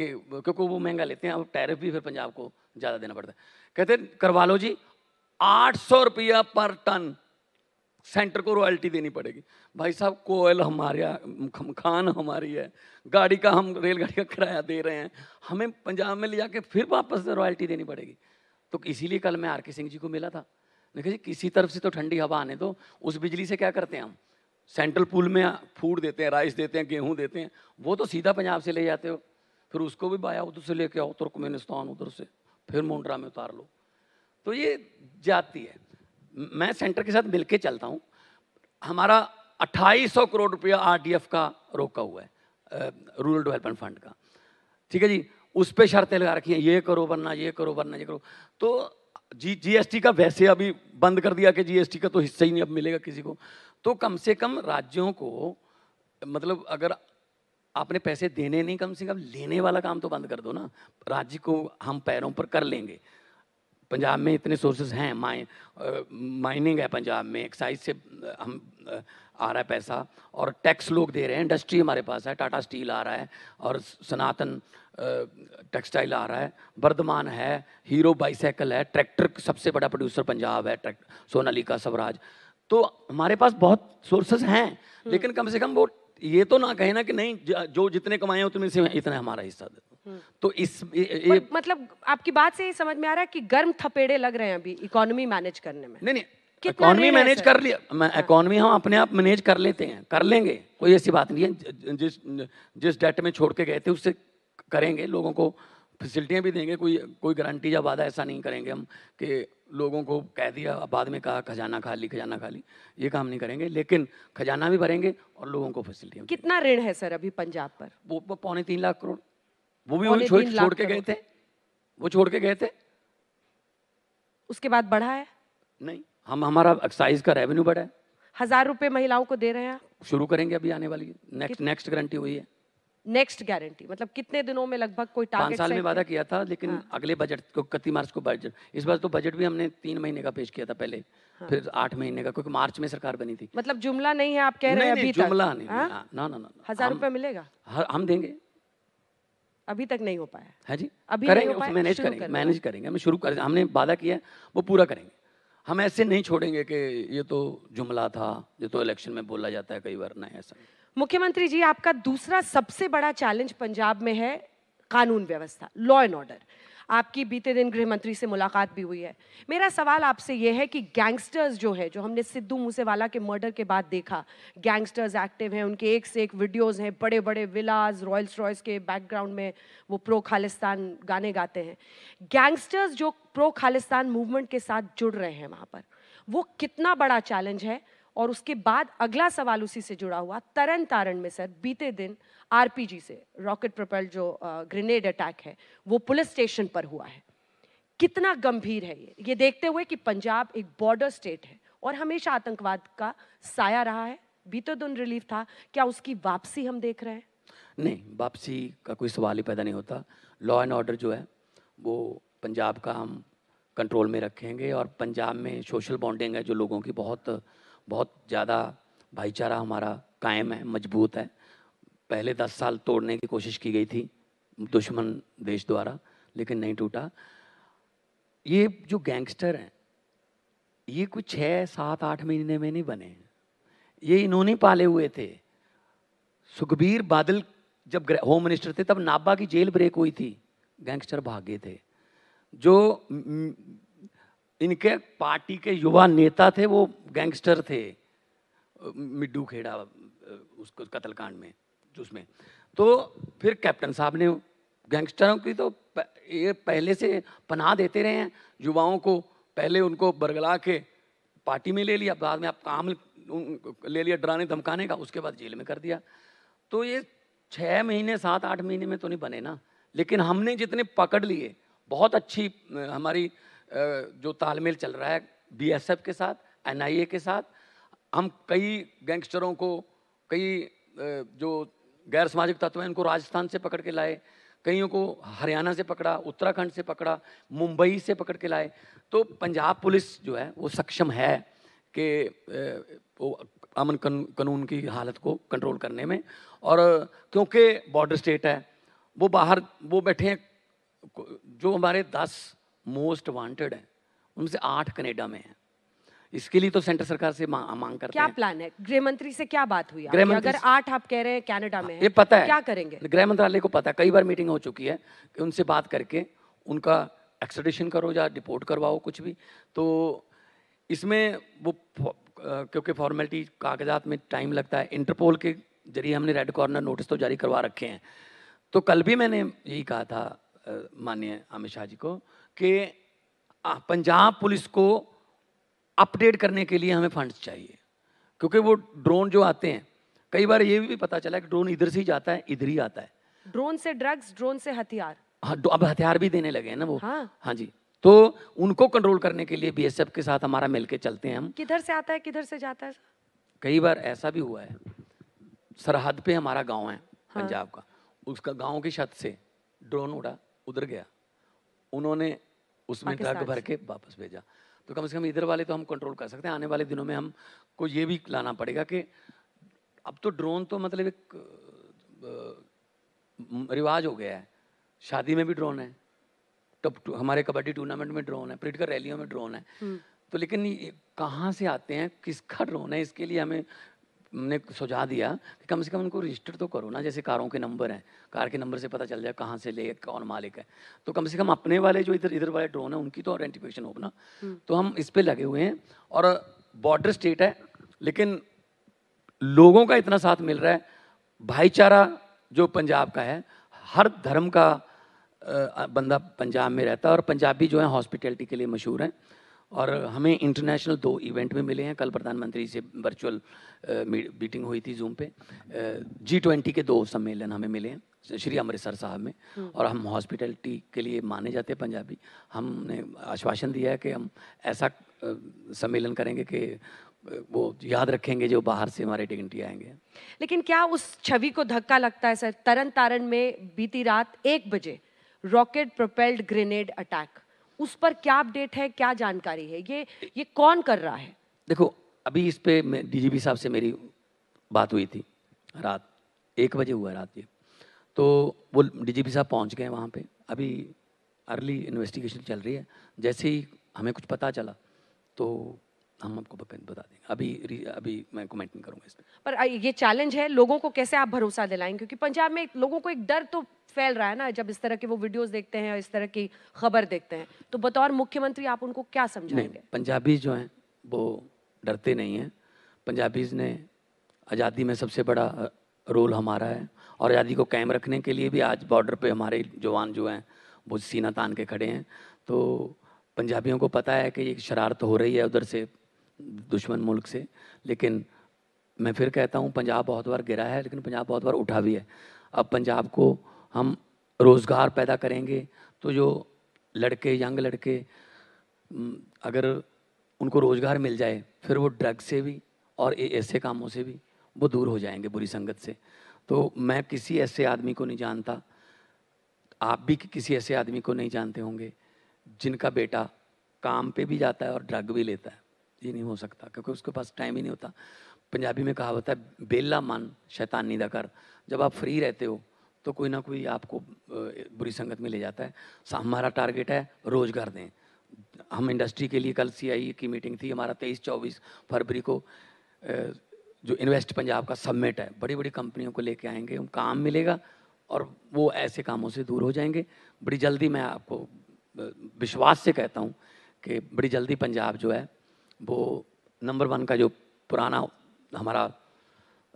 क्योंकि वो महंगा लेते हैं, अब टैरिफ भी फिर पंजाब को ज़्यादा देना पड़ता है। कहते हैं करवा लो जी, 800 रुपया पर टन सेंटर को रॉयल्टी देनी पड़ेगी। भाई साहब कोयल हमारे, खान हमारी है, गाड़ी का हम रेलगाड़ी का किराया दे रहे हैं, हमें पंजाब में ले जाके फिर वापस रॉयल्टी देनी पड़ेगी। तो इसीलिए कल मैं आर के सिंह जी को मिला था, देखिए जी किसी तरफ से तो ठंडी हवा आने दो, उस बिजली से क्या करते हैं हम, सेंट्रल पूल में फूड देते हैं, राइस देते हैं, गेहूँ देते हैं, वो तो सीधा पंजाब से ले जाते हो, फिर उसको भी बाया उधर से लेके आओ तुर्कमेनिस्तान, उधर से फिर मुंड्रा में उतार लो। तो ये जाती है। मैं सेंटर के साथ मिलके चलता हूँ, हमारा 2800 करोड़ रुपया आरडीएफ का रोका हुआ है, रूरल डेवलपमेंट फंड का, ठीक है जी, उस पर शर्तें लगा रखी हैं, ये करो वरना ये करो वरना ये करो। तो जीएसटी का वैसे अभी बंद कर दिया कि जीएसटी का तो हिस्सा ही नहीं अब मिलेगा किसी को। तो कम से कम राज्यों को, मतलब अगर आपने पैसे देने नहीं, कम से कम लेने वाला काम तो बंद कर दो ना। राज्य को हम पैरों पर कर लेंगे, पंजाब में इतने सोर्सेज हैं, माइनिंग है पंजाब में, एक्साइज से हम आ रहा है पैसा और टैक्स लोग दे रहे हैं, इंडस्ट्री हमारे पास है, टाटा स्टील आ रहा है और सनातन टेक्सटाइल आ रहा है, बर्धमान है, हीरो बाईसाइकिल है, ट्रैक्टर सबसे बड़ा प्रोड्यूसर पंजाब है, सोनालिका, स्वराज। तो हमारे पास बहुत सोर्सेज हैं, लेकिन कम से कम वो ये तो ना कहे ना कि नहीं जो जितने कमाए उतने से इतना हमारा हिस्सा दे। तो इस मतलब आपकी बात से ये समझ में आ रहा है कि गर्म थपेड़े लग रहे हैं अभी इकोनॉमी मैनेज करने में। नहीं नहीं, इकोनॉमी मैनेज कर लिया, इकोनॉमी हम अपने आप मैनेज कर लेते हैं, कर लेंगे, कोई ऐसी बात नहीं है। जिस डेट में छोड़ के गए थे उससे करेंगे, लोगों को फैसिलिटियाँ भी देंगे, कोई गारंटी या वादा ऐसा नहीं करेंगे हम कि लोगों को कह दिया बाद में कहा खजाना खाली, खजाना खाली, ये काम नहीं करेंगे, लेकिन खजाना भी भरेंगे और लोगों को फैसिलिटी। कितना ऋण है सर अभी पंजाब पर? वो 3.25 लाख करोड़, वो भी वही छोड़ के गए थे, वो छोड़ के गए थे, उसके बाद बढ़ा है नहीं। हम हमारा एक्साइज का रेवेन्यू बढ़ा है, 1000 रुपये महिलाओं को दे रहे हैं, शुरू करेंगे अभी आने वाली नेक्स्ट गारंटी हुई है। नेक्स्ट गारंटी मतलब कितने दिनों में लगभग, कोई टारगेट? 5 साल में वादा किया था, लेकिन हाँ। अगले बजट को 31 मार्च को बजट, इस बार तो बजट भी हमने 3 महीने का पेश किया था पहले, हाँ। फिर 8 महीने का, क्योंकि मार्च में सरकार बनी थी। मतलब जुमला नहीं है आप कह रहे हैं अभी तक? जुमला नहीं, ना ना ना, 1000 रुपए मिलेगा हम देंगे, अभी तक नहीं हो पाया है जी, अभी मैनेज करेंगे, हम शुरू कर, हमने वादा किया वो पूरा करेंगे, हम ऐसे नहीं छोड़ेंगे कि ये तो जुमला था, ये तो इलेक्शन में बोला जाता है कई बार, ना ऐसा। मुख्यमंत्री जी, आपका दूसरा सबसे बड़ा चैलेंज पंजाब में है कानून व्यवस्था, लॉ एंड ऑर्डर। आपकी बीते दिन गृह मंत्री से मुलाकात भी हुई है। मेरा सवाल आपसे ये है कि गैंगस्टर्स जो है, जो हमने सिद्धू मूसेवाला के मर्डर के बाद देखा, गैंगस्टर्स एक्टिव हैं, उनके एक से एक वीडियोस हैं, बड़े बड़े विलाज, रॉयल्स रॉयस के बैकग्राउंड में वो प्रो खालिस्तान गाने गाते हैं। गैंगस्टर्स जो प्रो खालिस्तान मूवमेंट के साथ जुड़ रहे हैं वहाँ पर, वो कितना बड़ा चैलेंज है? और उसके बाद अगला सवाल उसी से जुड़ा हुआ, तरन तारण में सर बीते दिन आरपीजी से, रॉकेट प्रोपेल्ड जो ग्रेनेड अटैक है, वो पुलिस स्टेशन पर हुआ है। कितना गंभीर है ये देखते हुए कि पंजाब एक बॉर्डर स्टेट है और हमेशा आतंकवाद का साया रहा है? बीते दिन रिलीफ था, क्या उसकी वापसी हम देख रहे हैं? नहीं, वापसी का कोई सवाल ही पैदा नहीं होता। लॉ एंड ऑर्डर जो है वो पंजाब का हम कंट्रोल में रखेंगे और पंजाब में सोशल बॉन्डिंग है जो लोगों की बहुत ज़्यादा, भाईचारा हमारा कायम है, मजबूत है। पहले 10 साल तोड़ने की कोशिश की गई थी दुश्मन देश द्वारा, लेकिन नहीं टूटा। ये जो गैंगस्टर हैं ये कुछ 6-7-8 महीने में नहीं बने, ये इन्होंने पाले हुए थे। सुखबीर बादल जब होम मिनिस्टर थे तब नाभा की जेल ब्रेक हुई थी, गैंगस्टर भागे थे। जो इनके पार्टी के युवा नेता थे वो गैंगस्टर थे, मिड्डू खेड़ा उसको कत्लकांड में उसमें। तो फिर कैप्टन साहब ने गैंगस्टरों की तो ये पहले से पनाह देते रहे हैं, युवाओं को पहले उनको बरगला के पार्टी में ले लिया, बाद में आप काम ले लिया डराने धमकाने का, उसके बाद जेल में कर दिया। तो ये 6-7-8 महीने में तो नहीं बने ना, लेकिन हमने जितने पकड़ लिए, बहुत अच्छी हमारी जो तालमेल चल रहा है BSF के साथ, NIA के साथ। हम कई गैंगस्टरों को, कई जो गैर सामाजिक तत्व हैं उनको राजस्थान से पकड़ के लाए, कईयों को हरियाणा से पकड़ा, उत्तराखंड से पकड़ा, मुंबई से पकड़ के लाए। तो पंजाब पुलिस जो है वो सक्षम है कि वो अमन कानून की हालत को कंट्रोल करने में, और क्योंकि बॉर्डर स्टेट है, वो बाहर वो बैठे हैं। जो हमारे 10 मोस्ट वांटेड हैं उनसे 8 कनाडा में हैं। इसके लिए तो सेंटर सरकार से मांग करते हैं। क्या प्लान है? गृह मंत्री से क्या बात हुई? अगर 8 आप कह रहे हैं कनाडा में, ये पता है क्या करेंगे? गृह मंत्रालय को पता है, कई बार मीटिंग हो चुकी है कि उनसे बात करके उनका एक्सट्रेडिशन करो या डिपोर्ट करवाओ, कुछ भी। तो इसमें वो क्योंकि फॉर्मेलिटी, कागजात में टाइम लगता है। इंटरपोल के जरिए हमने रेड कॉर्नर नोटिस तो जारी करवा रखे हैं। तो कल भी मैंने यही कहा था माननीय अमित शाह जी को कि पंजाब पुलिस को अपडेट करने के लिए हमें फंड्स चाहिए, क्योंकि वो ड्रोन जो आते हैं, कई बार ये भी पता चला कि ड्रोन इधर से ही जाता है, इधर ही आता है। ड्रोन से ड्रग्स, ड्रोन से हथियार। हाँ, अब हथियार भी देने लगे हैं ना वो। हाँ जी, तो उनको कंट्रोल करने के लिए BSF के साथ हमारा मिलके चलते हैं हम। किधर से आता है, किधर से जाता है? कई बार ऐसा भी हुआ है, सरहद पे हमारा गाँव है पंजाब का, उसका गाँव की छत से ड्रोन उड़ा, उधर गया, उन्होंने उसमें ड्रग भर के वापस भेजा। तो कम से कम इधर वाले तो हम कंट्रोल कर सकते हैं। आने वाले दिनों में हमको ये भी लाना पड़ेगा कि अब तो ड्रोन तो मतलब एक रिवाज हो गया है। शादी में भी ड्रोन है, तो हमारे कबड्डी टूर्नामेंट में ड्रोन है, पॉलिटिकल रैलियों में ड्रोन है। तो लेकिन कहाँ से आते हैं, किसका ड्रोन है, इसके लिए हमने सुझाव दिया कि कम से कम उनको रजिस्टर तो करो ना। जैसे कारों के नंबर हैं, कार के नंबर से पता चल जाए कहाँ से ले, कौन मालिक है। तो कम से कम अपने वाले जो इधर वाले ड्रोन हैं उनकी तो आइडेंटिफिकेशन हो ना। तो हम इस पे लगे हुए हैं, और बॉर्डर स्टेट है लेकिन लोगों का इतना साथ मिल रहा है। भाईचारा जो पंजाब का है, हर धर्म का बंदा पंजाब में रहता है, और पंजाबी जो है हॉस्पिटैलिटी के लिए मशहूर हैं। और हमें इंटरनेशनल 2 इवेंट में मिले हैं। कल प्रधानमंत्री से वर्चुअल मीटिंग हुई थी जूम पे। G20 के 2 सम्मेलन हमें मिले हैं श्री अमृतसर साहब में, और हम हॉस्पिटैलिटी के लिए माने जाते हैं पंजाबी। हमने आश्वासन दिया है कि हम ऐसा सम्मेलन करेंगे कि वो याद रखेंगे जो बाहर से हमारे डिग्निटी आएंगे। लेकिन क्या उस छवि को धक्का लगता है सर? तरन तारण में बीती रात 1 बजे रॉकेट प्रोपेल्ड ग्रेनेड अटैक, उस पर क्या अपडेट है, क्या जानकारी है? ये कौन कर रहा है? देखो, अभी इस पे DGP साहब से मेरी बात हुई थी, रात 1 बजे हुआ रात ये। तो वो DGP साहब पहुंच गए वहाँ पे। अभी अर्ली इन्वेस्टिगेशन चल रही है। जैसे ही हमें कुछ पता चला तो हम आपको बता देंगे, अभी मैं कमेंट नहीं करूंगा इस पर। ये चैलेंज है, लोगों को कैसे आप भरोसा दिलाएं, क्योंकि पंजाब में लोगों को एक डर तो फैल रहा है ना, जब इस तरह के वो वीडियोस देखते हैं और इस तरह की खबर देखते हैं, तो बतौर मुख्यमंत्री आप उनको क्या समझाएंगे? पंजाबी जो हैं वो डरते नहीं हैं। पंजाबीज ने आज़ादी में सबसे बड़ा रोल हमारा है, और आज़ादी को कायम रखने के लिए भी आज बॉर्डर पर हमारे जवान जो हैं वो सीना तान के खड़े हैं। तो पंजाबियों को पता है कि ये शरारत हो रही है उधर से दुश्मन मुल्क से, लेकिन मैं फिर कहता हूँ पंजाब बहुत बार गिरा है लेकिन पंजाब बहुत बार उठा भी है। अब पंजाब को हम रोज़गार पैदा करेंगे तो जो लड़के, यंग लड़के, अगर उनको रोज़गार मिल जाए फिर वो ड्रग से भी और ऐसे कामों से भी वो दूर हो जाएंगे, बुरी संगत से। तो मैं किसी ऐसे आदमी को नहीं जानता, आप भी किसी ऐसे आदमी को नहीं जानते होंगे जिनका बेटा काम पे भी जाता है और ड्रग भी लेता है। ये नहीं हो सकता क्योंकि उसके पास टाइम ही नहीं होता। पंजाबी में कहावत है, बेला मन शैतानी दा कर। जब आप फ्री रहते हो तो कोई ना कोई आपको बुरी संगत में ले जाता है। हमारा टारगेट है रोज़गार दें। हम इंडस्ट्री के लिए कल CIE की मीटिंग थी, हमारा 23-24 फरवरी को जो इन्वेस्ट पंजाब का सबमिट है, बड़ी बड़ी कंपनियों को लेके आएंगे, उनको काम मिलेगा और वो ऐसे कामों से दूर हो जाएंगे। बड़ी जल्दी, मैं आपको विश्वास से कहता हूँ कि बड़ी जल्दी पंजाब जो है वो नंबर 1 का जो पुराना हमारा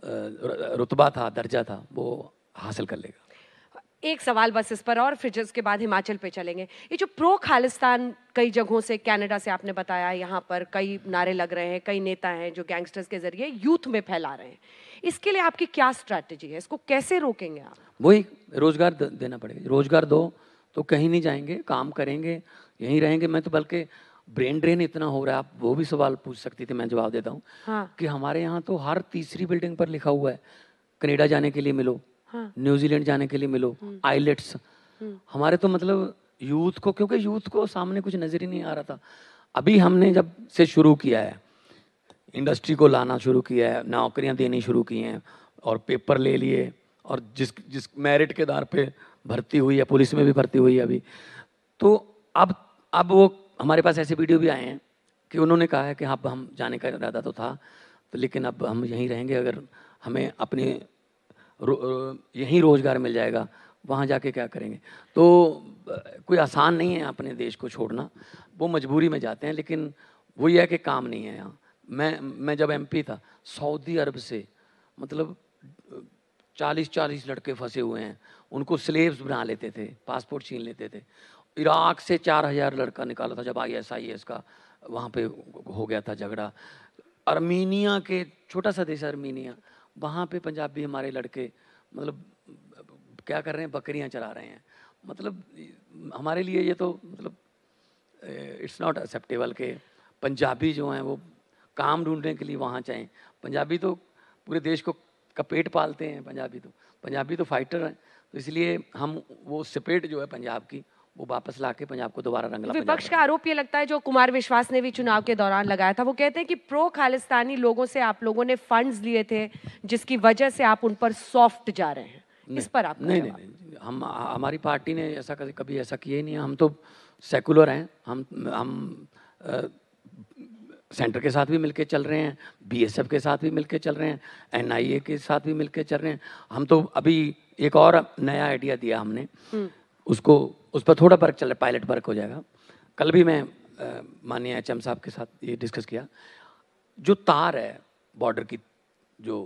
रुतबा था, दर्जा था, वो हासिल कर लेगा। एक सवाल बस इस पर और फिर इसके बाद हिमाचल पे चलेंगे। ये जो प्रो खालिस्तान कई जगहों से, कनाडा से आपने बताया, यहाँ पर कई नारे लग रहे हैं, कई नेता हैं जो गैंगस्टर्स के जरिए यूथ में फैला रहे हैं, इसके लिए आपकी क्या स्ट्रैटेजी है? इसको कैसे रोकेंगे आप? वही रोज़गार देना पड़ेगा। रोज़गार दो तो कहीं नहीं जाएंगे, काम करेंगे, यहीं रहेंगे। मैं तो बल्कि ब्रेन ड्रेन इतना हो रहा है, आप वो भी सवाल पूछ सकती थी, मैं जवाब देता हूँ। हाँ। कि हमारे यहाँ तो हर तीसरी बिल्डिंग पर लिखा हुआ है कनाडा जाने के लिए मिलो, हाँ। न्यूजीलैंड जाने के लिए मिलो, आइलेट्स। हमारे तो मतलब यूथ को, क्योंकि यूथ को सामने कुछ नजर ही नहीं आ रहा था। अभी हमने जब से शुरू किया है, इंडस्ट्री को लाना शुरू किया है, नौकरियाँ देनी शुरू की हैं और पेपर ले लिए, और जिस मेरिट के आधार पे भर्ती हुई है, पुलिस में भी भर्ती हुई है अभी तो। अब वो हमारे पास ऐसे वीडियो भी आए हैं कि उन्होंने कहा है कि हाँ हम जाने का इरादा तो था तो, लेकिन अब हम यहीं रहेंगे, अगर हमें अपने यहीं रोज़गार मिल जाएगा, वहाँ जाके क्या करेंगे। तो कोई आसान नहीं है अपने देश को छोड़ना, वो मजबूरी में जाते हैं। लेकिन वही है कि काम नहीं है यहाँ। मैं जब MP था, सऊदी अरब से मतलब 40-40 लड़के फंसे हुए हैं, उनको स्लेव्स बना लेते थे, पासपोर्ट छीन लेते थे। इराक़ से 4000 लड़का निकाला था जब ISIS का वहाँ पे हो गया था झगड़ा। आर्मीनिया के, छोटा सा देश आर्मीनिया, वहाँ पे पंजाबी हमारे लड़के मतलब क्या कर रहे हैं, बकरियाँ चरा रहे हैं। मतलब हमारे लिए ये तो मतलब इट्स नॉट एक्सेप्टेबल के पंजाबी जो हैं वो काम ढूंढने के लिए वहाँ जाएँ। पंजाबी तो पूरे देश को पेट पालते हैं, पंजाबी तो फाइटर हैं, तो इसलिए हम वो सिपेट जो है पंजाब की वो वापस लाके पंजाब को दोबारा रंग ला। विपक्ष का आरोप ये लगता है, जो कुमार विश्वास ने भी चुनाव के दौरान लगाया था, वो कहते हैं कि प्रो खालिस्तानी लोगों से आप लोगों ने फंड्स लिए थे जिसकी वजह से आप उन पर सॉफ्ट जा रहे हैं। इस पर आप नहीं, हमारी पार्टी ने ऐसा कभी ऐसा किया ही नहीं है। हम तो सेकुलर हैं, हम सेंटर के साथ भी मिलके चल रहे हैं, BSF के साथ भी मिलके चल रहे हैं, NIA के साथ भी मिलके चल रहे हैं। हम तो अभी एक और नया आइडिया दिया हमने, उसको उस पर थोड़ा वर्क चल रहा है, पायलट वर्क हो जाएगा। कल भी मैं माननीय HM साहब के साथ ये डिस्कस किया, जो तार है बॉर्डर की, जो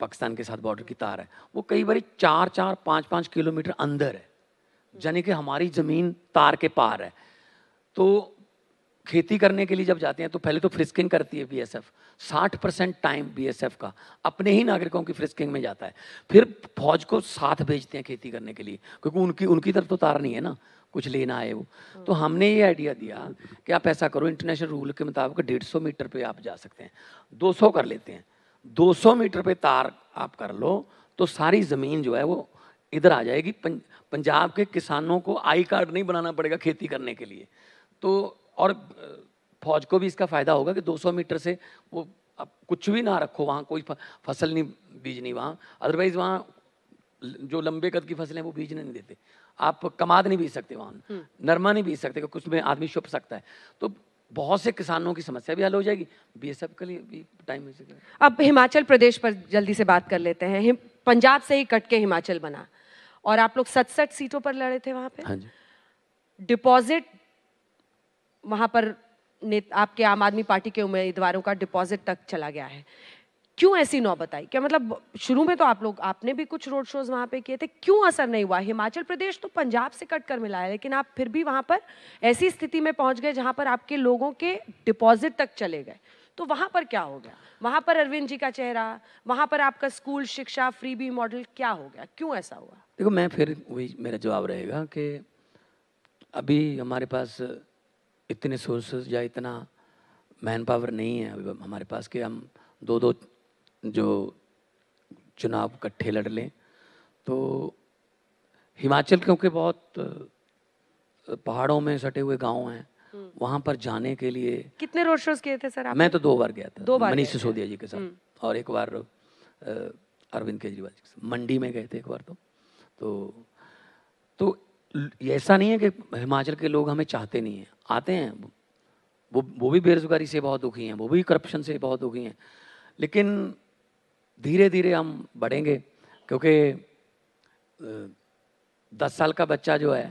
पाकिस्तान के साथ बॉर्डर की तार है, वो कई बार 4-4, 5-5 किलोमीटर अंदर है, यानी कि हमारी ज़मीन तार के पार है। तो खेती करने के लिए जब जाते हैं तो पहले तो फ्रिस्किंग करती है BSF, 60% टाइम BSF का अपने ही नागरिकों की फ्रिस्किंग में जाता है। फिर फौज को साथ भेजते हैं खेती करने के लिए, क्योंकि उनकी तरफ तो तार नहीं है ना, कुछ लेना है वो। तो हमने ये आइडिया दिया कि आप ऐसा करो, इंटरनेशनल रूल के मुताबिक 150 मीटर पर आप जा सकते हैं, 200 कर लेते हैं, 200 मीटर पर तार आप कर लो तो सारी ज़मीन जो है वो इधर आ जाएगी। पंजाब के किसानों को ID कार्ड नहीं बनाना पड़ेगा खेती करने के लिए। तो और फौज को भी इसका फ़ायदा होगा कि 200 मीटर से वो अब कुछ भी ना रखो, वहाँ कोई फसल नहीं बीजनी वहाँ, अदरवाइज़ वहाँ जो लंबे कद की फसलें वो बीजने नहीं देते। आप कमाद नहीं बीज सकते वहाँ, नरमा नहीं बीज सकते, क्योंकि उसमें आदमी छुप सकता है। तो बहुत से किसानों की समस्या भी हल हो जाएगी। बीएसएफ के लिए भी टाइम है। अब हिमाचल प्रदेश पर जल्दी से बात कर लेते हैं। पंजाब से ही कट के हिमाचल बना और आप लोग 67 सीटों पर लड़े थे वहाँ पे। हाँ जी। डिपॉजिट वहाँ पर आपके आम आदमी पार्टी के उम्मीदवारों का डिपॉजिट तक चला गया है। क्यों ऐसी नौबत आई? क्या मतलब शुरू में तो आप लोग, आपने भी कुछ रोड शोज वहाँ पे किए थे, क्यों असर नहीं हुआ? हिमाचल प्रदेश तो पंजाब से कट कर मिला है, लेकिन आप फिर भी वहाँ पर ऐसी स्थिति में पहुँच गए जहाँ पर आपके लोगों के डिपॉजिट तक चले गए। तो वहाँ पर क्या हो गया? वहाँ पर अरविंद जी का चेहरा, वहाँ पर आपका स्कूल शिक्षा फ्रीबी मॉडल, क्या हो गया? क्यों ऐसा हुआ? देखो, मैं फिर वही मेरा जवाब रहेगा कि अभी हमारे पास इतने सोर्सेज या इतना मैन पावर नहीं है अभी हमारे पास कि हम दो दो जो चुनाव इकट्ठे लड़ लें। तो हिमाचल क्योंकि बहुत पहाड़ों में सटे हुए गांव हैं, वहाँ पर जाने के लिए कितने रोड शोज किए थे सर आप? मैं तो 2 बार गया था, मनीष सिसोदिया जी के साथ और 1 बार अरविंद केजरीवाल जी के साथ। मंडी में गए थे 1 बार। तो ऐसा नहीं है कि हिमाचल के लोग हमें चाहते नहीं हैं, आते हैं। वो भी बेरोजगारी से बहुत दुखी हैं, वो भी करप्शन से बहुत दुखी हैं, लेकिन धीरे धीरे हम बढ़ेंगे। क्योंकि 10 साल का बच्चा जो है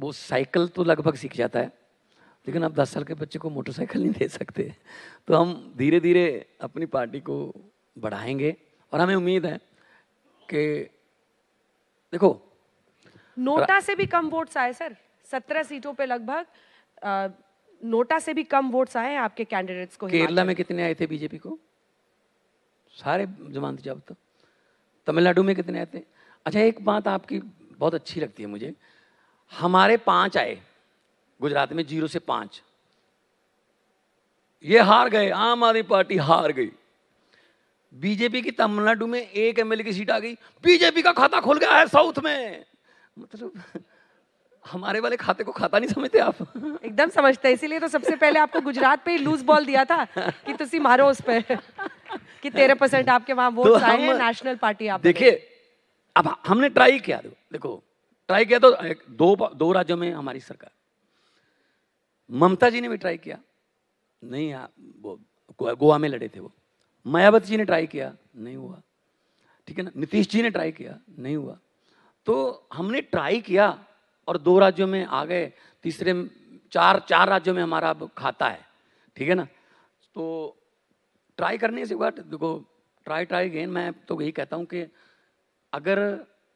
वो साइकिल तो लगभग सीख जाता है, लेकिन आप 10 साल के बच्चे को मोटरसाइकिल नहीं दे सकते। तो हम धीरे धीरे अपनी पार्टी को बढ़ाएंगे और हमें उम्मीद है कि देखो नोटा से भी कम वोट्स आए सर, 17 सीटों पे लगभग नोटा से भी कम वोट्स आए आपके कैंडिडेट्स को। केरला में कितने आए थे बीजेपी को? सारे जमानत जाब्ता। तमिलनाडु में कितने आए थे? अच्छा, एक बात आपकी बहुत अच्छी लगती है मुझे, हमारे 5 आए गुजरात में, 0 से 5। ये हार गए, आम आदमी पार्टी हार गई। बीजेपी की तमिलनाडु में 1 MLA की सीट आ गई। बीजेपी का खाता खुल गया है साउथ में। मतलब हमारे वाले खाते को खाता नहीं समझते आप? एकदम समझते हैं, इसीलिए तो सबसे पहले आपको गुजरात पे ही लूज बॉल दिया था कि तुसी मारो उस पे कि 13% आपके वहाँ वोट तो आए हैं नेशनल पार्टी। आप देखिए, अब हमने ट्राई किया, देखो ट्राई किया तो दो राज्यों में हमारी सरकार, ममता जी ने भी ट्राई किया, नहीं वो गोवा में लड़े थे वो। मायावती जी ने ट्राई किया, नहीं हुआ, ठीक है ना। नीतीश जी ने ट्राई किया, नहीं हुआ। तो हमने ट्राई किया और 2 राज्यों में आ गए, तीसरे 4 राज्यों में हमारा अब खाता है, ठीक है ना। तो ट्राई करने से बट देखो ट्राई अगेन। मैं तो यही कहता हूँ कि अगर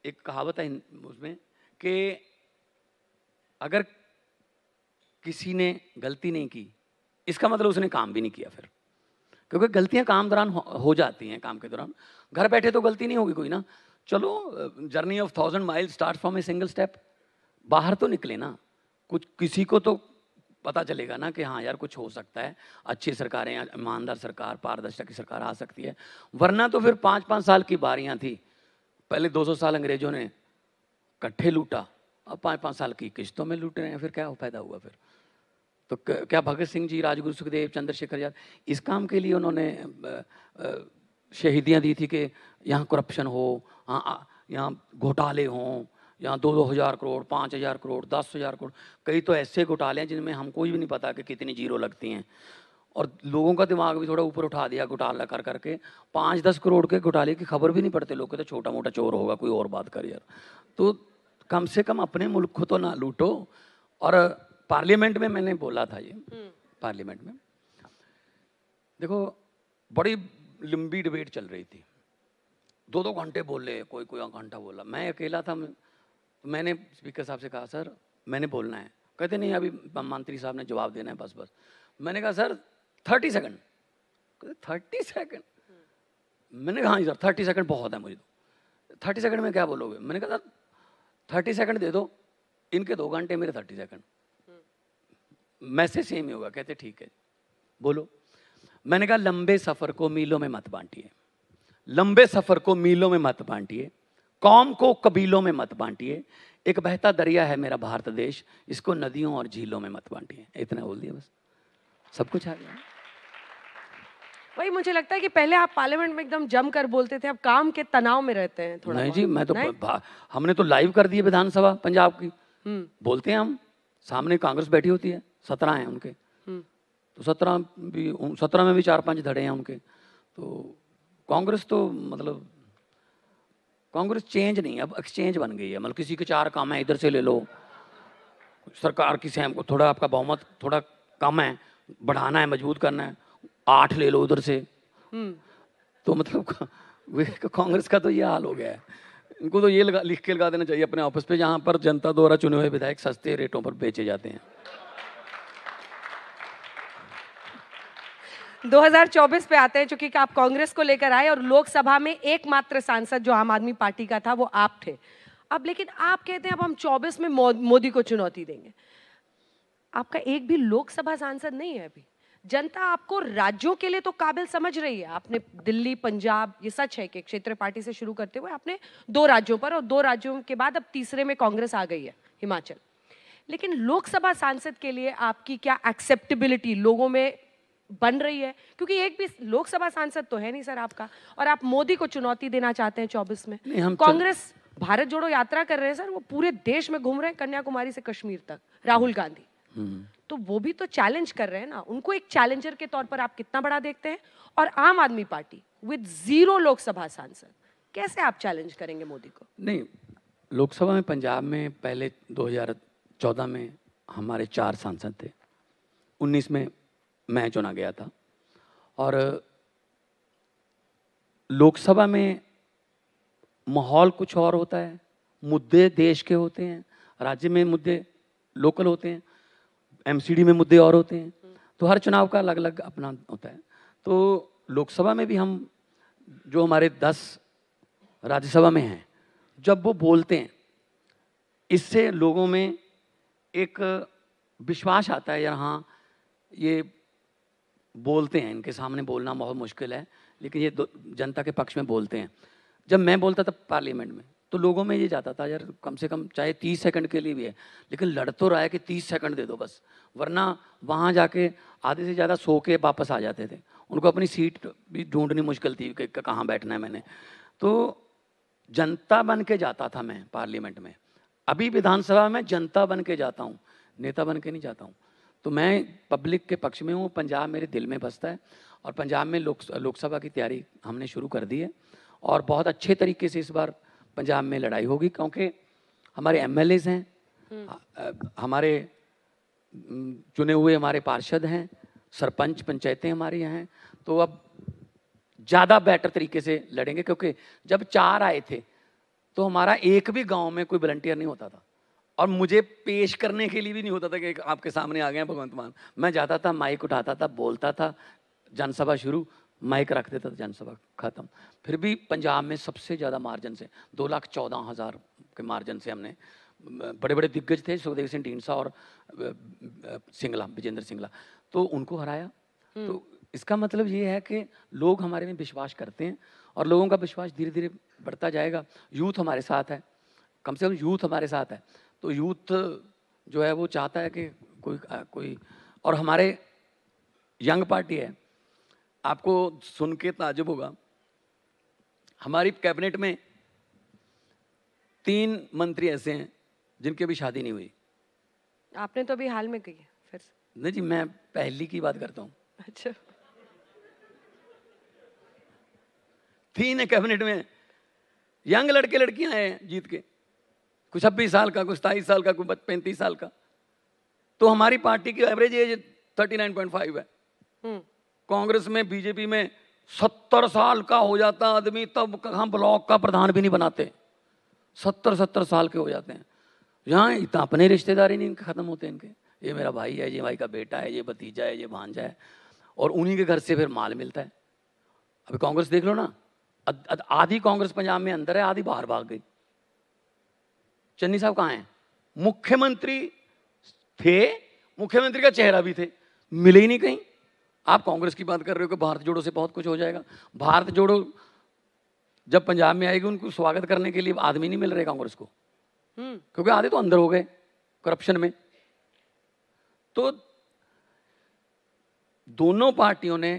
एक कहावत है उसमें कि अगर किसी ने गलती नहीं की, इसका मतलब उसने काम भी नहीं किया फिर, क्योंकि गलतियाँ काम दौरान हो जाती हैं, काम के दौरान। घर बैठे तो गलती नहीं होगी कोई ना। चलो, journey of 1000 mile start from a single step. बाहर तो निकले ना, कुछ किसी को तो पता चलेगा ना कि हाँ यार कुछ हो सकता है, अच्छी सरकारें, ईमानदार सरकार, पारदर्शिता की सरकार आ सकती है। वरना तो फिर 5-5 साल की बारियाँ थी। पहले 200 साल अंग्रेजों ने इकट्ठे लूटा, अब 5-5 साल की किश्तों में लूट रहे हैं, फिर क्या फायदा हुआ फिर? तो क्या भगत सिंह जी, राजगुरु, सुखदेव, चंद्रशेखर आजाद इस काम के लिए उन्होंने शहीदियाँ दी थी कि यहाँ करप्शन हो, यहाँ घोटाले हों, यहाँ 2-2 हज़ार करोड़, 5,000 करोड़, 10,000 करोड़, कई तो ऐसे घोटाले हैं जिनमें हमको भी नहीं पता कि कितनी जीरो लगती हैं। और लोगों का दिमाग भी थोड़ा ऊपर उठा दिया घोटाला कर करके। 5-10 करोड़ के घोटाले की खबर भी नहीं पड़ते, लोग कहते तो छोटा मोटा चोर होगा, कोई और बात कर यार। तो कम से कम अपने मुल्क को तो ना लूटो। और पार्लियामेंट में मैंने बोला था ये, पार्लियामेंट में देखो बड़ी लंबी डिबेट चल रही थी, 2-2 घंटे बोले, कोई घंटा बोला, मैं अकेला था। मैंने स्पीकर साहब से कहा सर मैंने बोलना है, कहते नहीं अभी मंत्री साहब ने जवाब देना है, बस। मैंने कहा सर 30 सेकंड, कहते 30 सेकंड? मैंने कहा हाँ सर 30 सेकंड बहुत है मुझे, तो 30 सेकंड में क्या बोलोगे? मैंने कहा सर 30 सेकंड दे दो, इनके 2 घंटे, मेरे 30 सेकंड, मैसेज सेम ही होगा। कहते ठीक है बोलो। मैंने कहा लंबे सफ़र को मीलों में मत बांटिए, लंबे सफ़र को मीलों में मत बांटिए, कौम को कबीलों में मत बांटिए, एक बहता दरिया है मेरा भारत देश, इसको नदियों और झीलों में मत बांटिए। इतना बोल दिया, बस सब कुछ आ गया। वही मुझे लगता है कि पहले आप पार्लियामेंट में एकदम जम कर बोलते थे, अब काम के तनाव में रहते हैं थोड़ा। नहीं जी, मैं तो हमने तो लाइव कर दी है विधानसभा पंजाब की, बोलते हैं हम, सामने कांग्रेस बैठी होती है, 17 हैं उनके, तो 17 में भी 4-5 धड़े हैं उनके। तो कांग्रेस तो मतलब कांग्रेस चेंज नहीं, अब एक्सचेंज बन गई है। मतलब किसी के 4 काम है, इधर से ले लो, सरकार की सैम को थोड़ा आपका बहुमत थोड़ा कम है, बढ़ाना है, मजबूत करना है, 8 ले लो उधर से। तो मतलब कांग्रेस का तो ये हाल हो गया है। इनको तो ये लिख के लगा देना चाहिए अपने ऑफिस पे, जहाँ पर जनता द्वारा चुने हुए विधायक सस्ते रेटों पर बेचे जाते हैं। 2024 पे आते हैं, चूंकि आप कांग्रेस को लेकर आए और लोकसभा में एकमात्र सांसद जो आम आदमी पार्टी का था वो आप थे। अब लेकिन आप कहते हैं अब हम 24 में मोदी को चुनौती देंगे। आपका एक भी लोकसभा सांसद नहीं है अभी। जनता आपको राज्यों के लिए तो काबिल समझ रही है। आपने दिल्ली, पंजाब, ये सच है कि क्षेत्रीय पार्टी से शुरू करते हुए आपने 2 राज्यों पर और 2 राज्यों के बाद अब तीसरे में कांग्रेस आ गई है, हिमाचल। लेकिन लोकसभा सांसद के लिए आपकी क्या एक्सेप्टेबिलिटी लोगों में बन रही है, क्योंकि एक भी लोकसभा सांसद तो है नहीं सर आपका, और आप मोदी को चुनौती देना चाहते हैं 24 में। कांग्रेस भारत जोड़ो यात्रा कर रहे हैं सर, वो पूरे देश में घूम रहे हैं, कन्याकुमारी से कश्मीर तक, राहुल गांधी। तो वो भी तो चैलेंज कर रहे हैं ना, उनको एक चैलेंजर के तौर पर आप कितना बड़ा देखते हैं? और आम आदमी पार्टी विद 0 लोकसभा सांसद, कैसे आप चैलेंज करेंगे मोदी को? नहीं, लोकसभा में पंजाब में पहले 2014 में हमारे 4 सांसद थे, 19 में मैं चुना गया था। और लोकसभा में माहौल कुछ और होता है, मुद्दे देश के होते हैं, राज्य में मुद्दे लोकल होते हैं, एमसीडी में मुद्दे और होते हैं। तो हर चुनाव का अलग अलग अपना होता है। तो लोकसभा में भी हम जो हमारे 10 राज्यसभा में हैं, जब वो बोलते हैं, इससे लोगों में एक विश्वास आता है, यार हाँ ये बोलते हैं, इनके सामने बोलना बहुत मुश्किल है लेकिन ये जनता के पक्ष में बोलते हैं। जब मैं बोलता था पार्लियामेंट में तो लोगों में ये जाता था, यार कम से कम चाहे 30 सेकंड के लिए भी है लेकिन लड़ तो रहा है कि 30 सेकंड दे दो बस, वरना वहाँ जाके आधे से ज़्यादा सो के वापस आ जाते थे। उनको अपनी सीट भी ढूंढनी मुश्किल थी कि कहाँ बैठना है। मैंने तो जनता बन के जाता था मैं पार्लियामेंट में, अभी विधानसभा में जनता बन के जाता हूँ, नेता बन के नहीं जाता हूँ। तो मैं पब्लिक के पक्ष में हूँ, पंजाब मेरे दिल में बसता है और पंजाब में लोकसभा की तैयारी हमने शुरू कर दी है और बहुत अच्छे तरीके से इस बार पंजाब में लड़ाई होगी, क्योंकि हमारे एमएलएज हैं, हमारे चुने हुए हमारे पार्षद हैं, सरपंच पंचायतें हमारे यहाँ हैं। तो अब ज़्यादा बेटर तरीके से लड़ेंगे, क्योंकि जब 4 आए थे तो हमारा एक भी गांव में कोई वॉलंटियर नहीं होता था और मुझे पेश करने के लिए भी नहीं होता था कि आपके सामने आ गए हैं भगवंत मान। मैं जाता था, माइक उठाता था, बोलता था, जनसभा शुरू, माइक रख देता था, जनसभा खत्म। फिर भी पंजाब में सबसे ज़्यादा मार्जिन से 2,14,000 के मार्जिन से हमने, बड़े बड़े दिग्गज थे सुखदेव सिंह ढींडसा और सिंगला, विजेंद्र सिंगला, तो उनको हराया। तो इसका मतलब ये है कि लोग हमारे में विश्वास करते हैं और लोगों का विश्वास धीरे धीरे बढ़ता जाएगा। यूथ हमारे साथ है, कम से कम यूथ हमारे साथ है। तो यूथ जो है वो चाहता है कि कोई और हमारे यंग पार्टी है, आपको सुन के ताजुब होगा, हमारी कैबिनेट में 3 मंत्री ऐसे हैं जिनकी अभी शादी नहीं हुई। आपने तो अभी हाल में की है फिर से। नहीं जी, मैं पहली की बात करता हूँ। अच्छा, 3 है कैबिनेट में, यंग लड़के लड़कियां हैं जीत के, कुछ 26 साल का, कुछ 27 साल का, कुछ 35 साल का। तो हमारी पार्टी की एवरेज एज 39.5 है। कांग्रेस में, बीजेपी में 70 साल का हो जाता आदमी, तब हम ब्लॉक का प्रधान भी नहीं बनाते, 70-70 साल के हो जाते हैं। यहाँ इतना अपने रिश्तेदार ही नहीं खत्म होते इनके, ये मेरा भाई है, ये भाई का बेटा है, ये भतीजा है, ये भांजा है, और उन्हीं के घर से फिर माल मिलता है। अभी कांग्रेस देख लो ना, आधी कांग्रेस पंजाब में अंदर है, आधी बाहर भाग गई। चन्नी साहब कहाँ हैं? मुख्यमंत्री थे, मुख्यमंत्री का चेहरा भी थे, मिले ही नहीं कहीं। आप कांग्रेस की बात कर रहे हो कि भारत जोड़ो से बहुत कुछ हो जाएगा। भारत जोड़ो जब पंजाब में आएगी, उनको स्वागत करने के लिए आदमी नहीं मिल रहे कांग्रेस को, क्योंकि आधे तो अंदर हो गए करप्शन में। तो दोनों पार्टियों ने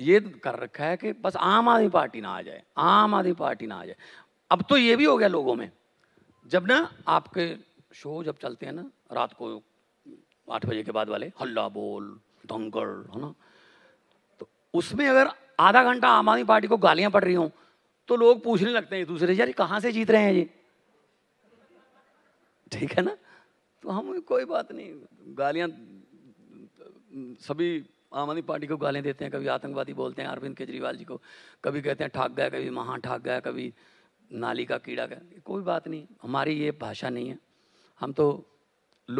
ये कर रखा है कि बस आम आदमी पार्टी ना आ जाए, आम आदमी पार्टी ना आ जाए। अब तो ये भी हो गया लोगों में, जब ना आपके शो जब चलते हैं ना रात को 8 बजे के बाद वाले हल्ला बोल दंगल, है ना। तो उसमें अगर आधा घंटा आम आदमी पार्टी को गालियां पड़ रही हों तो लोग पूछने लगते हैं दूसरे यार कहाँ से जीत रहे हैं ये, ठीक है ना। तो हम कोई बात नहीं, गालियां सभी आम आदमी पार्टी को गालियां देते हैं, कभी आतंकवादी बोलते हैं अरविंद केजरीवाल जी को, कभी कहते हैं ठाक गया, कभी महा ठाक गया, कभी नाली का कीड़ा गया। कोई बात नहीं, हमारी ये भाषा नहीं है, हम तो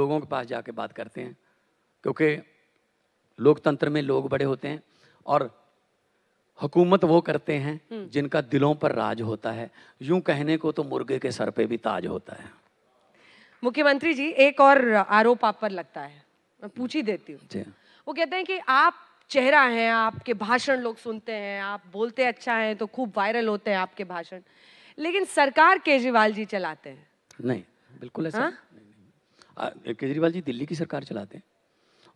लोगों के पास जाके बात करते हैं, क्योंकि लोकतंत्र में लोग बड़े होते हैं और हुकूमत वो करते हैं जिनका दिलों पर राज होता है। यूं कहने को तो मुर्गे के सर पे भी ताज होता है। मुख्यमंत्री जी, एक और आरोप आप पर लगता है, मैं पूछ ही देती हूँ। वो कहते हैं कि आप चेहरा हैं, आपके भाषण लोग सुनते हैं, आप बोलते अच्छा हैं तो खूब वायरल होते हैं आपके भाषण, लेकिन सरकार केजरीवाल जी चलाते हैं। नहीं, बिल्कुल ऐसा नहीं। केजरीवाल जी दिल्ली की सरकार चलाते हैं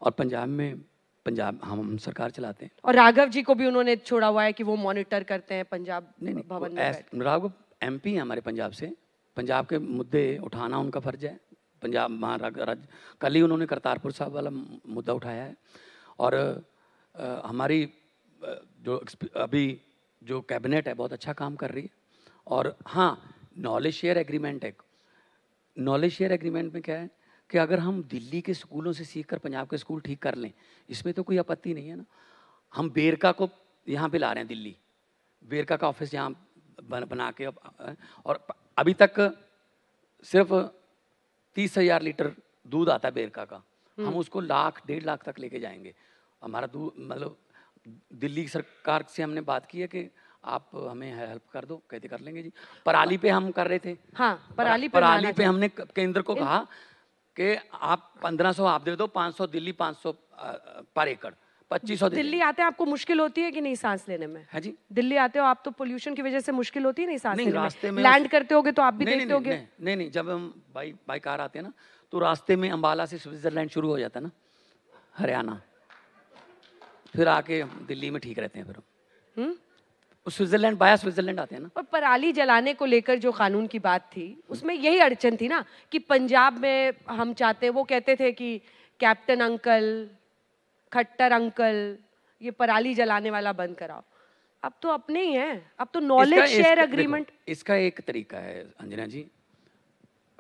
और पंजाब में पंजाब हम सरकार चलाते हैं। और राघव जी को भी उन्होंने छोड़ा हुआ है कि वो मॉनिटर करते हैं पंजाब भवन में। राघव MP हैं हमारे पंजाब से, पंजाब के मुद्दे उठाना उनका फर्ज है। पंजाब महाराज कल ही उन्होंने करतारपुर साहब वाला मुद्दा उठाया है। और हमारी जो अभी जो कैबिनेट है बहुत अच्छा काम कर रही है। और हाँ, नॉलेज शेयर एग्रीमेंट है। नॉलेज शेयर एग्रीमेंट में क्या है कि अगर हम दिल्ली के स्कूलों से सीखकर पंजाब के स्कूल ठीक कर लें, इसमें तो कोई आपत्ति नहीं है ना। हम बेरका को यहाँ पे ला रहे हैं दिल्ली, बेरका का ऑफिस यहाँ बना के। और अभी तक सिर्फ 30,000 लीटर दूध आता है बेरका का, हम उसको 1,00,000-1,50,000 तक लेके जाएंगे। हमारा दूध मतलब दिल्ली सरकार से हमने बात की है कि आप हमें हेल्प कर दो, कहते कर लेंगे जी। पराली पे हम कर रहे थे। हाँ, पराली पे हमने केंद्र को कहा कि आप 1500 आप दे दो, 500 दिल्ली, 500 पर एकड़, 2500 दिल्ली आते हैं। आपको मुश्किल होती है कि नहीं सांस लेने में? हाँ जी, दिल्ली आते हो आप तो पोल्यूशन की वजह से मुश्किल होती है नहीं सांस लेने में? लैंड करते होगे तो आप भी देखते होगे। नहीं नहीं, जब हम बाई कार आते हैं ना तो रास्ते में अम्बाला से स्विट्जरलैंड शुरू हो जाता है ना, हरियाणा, फिर आके दिल्ली में ठीक रहते हैं। फिर स्विट्जरलैंड बाया स्विट्जरलैंड आते हैं ना। और पराली जलाने को लेकर जो कानून की बात थी उसमें यही अड़चन थी ना कि पंजाब में हम चाहते, वो कहते थे कि कैप्टन अंकल, खट्टर अंकल, ये पराली जलाने वाला बंद कराओ। अब तो अपने ही हैं, अब तो नॉलेज शेयर एग्रीमेंट। इसका एक तरीका है अंजना जी,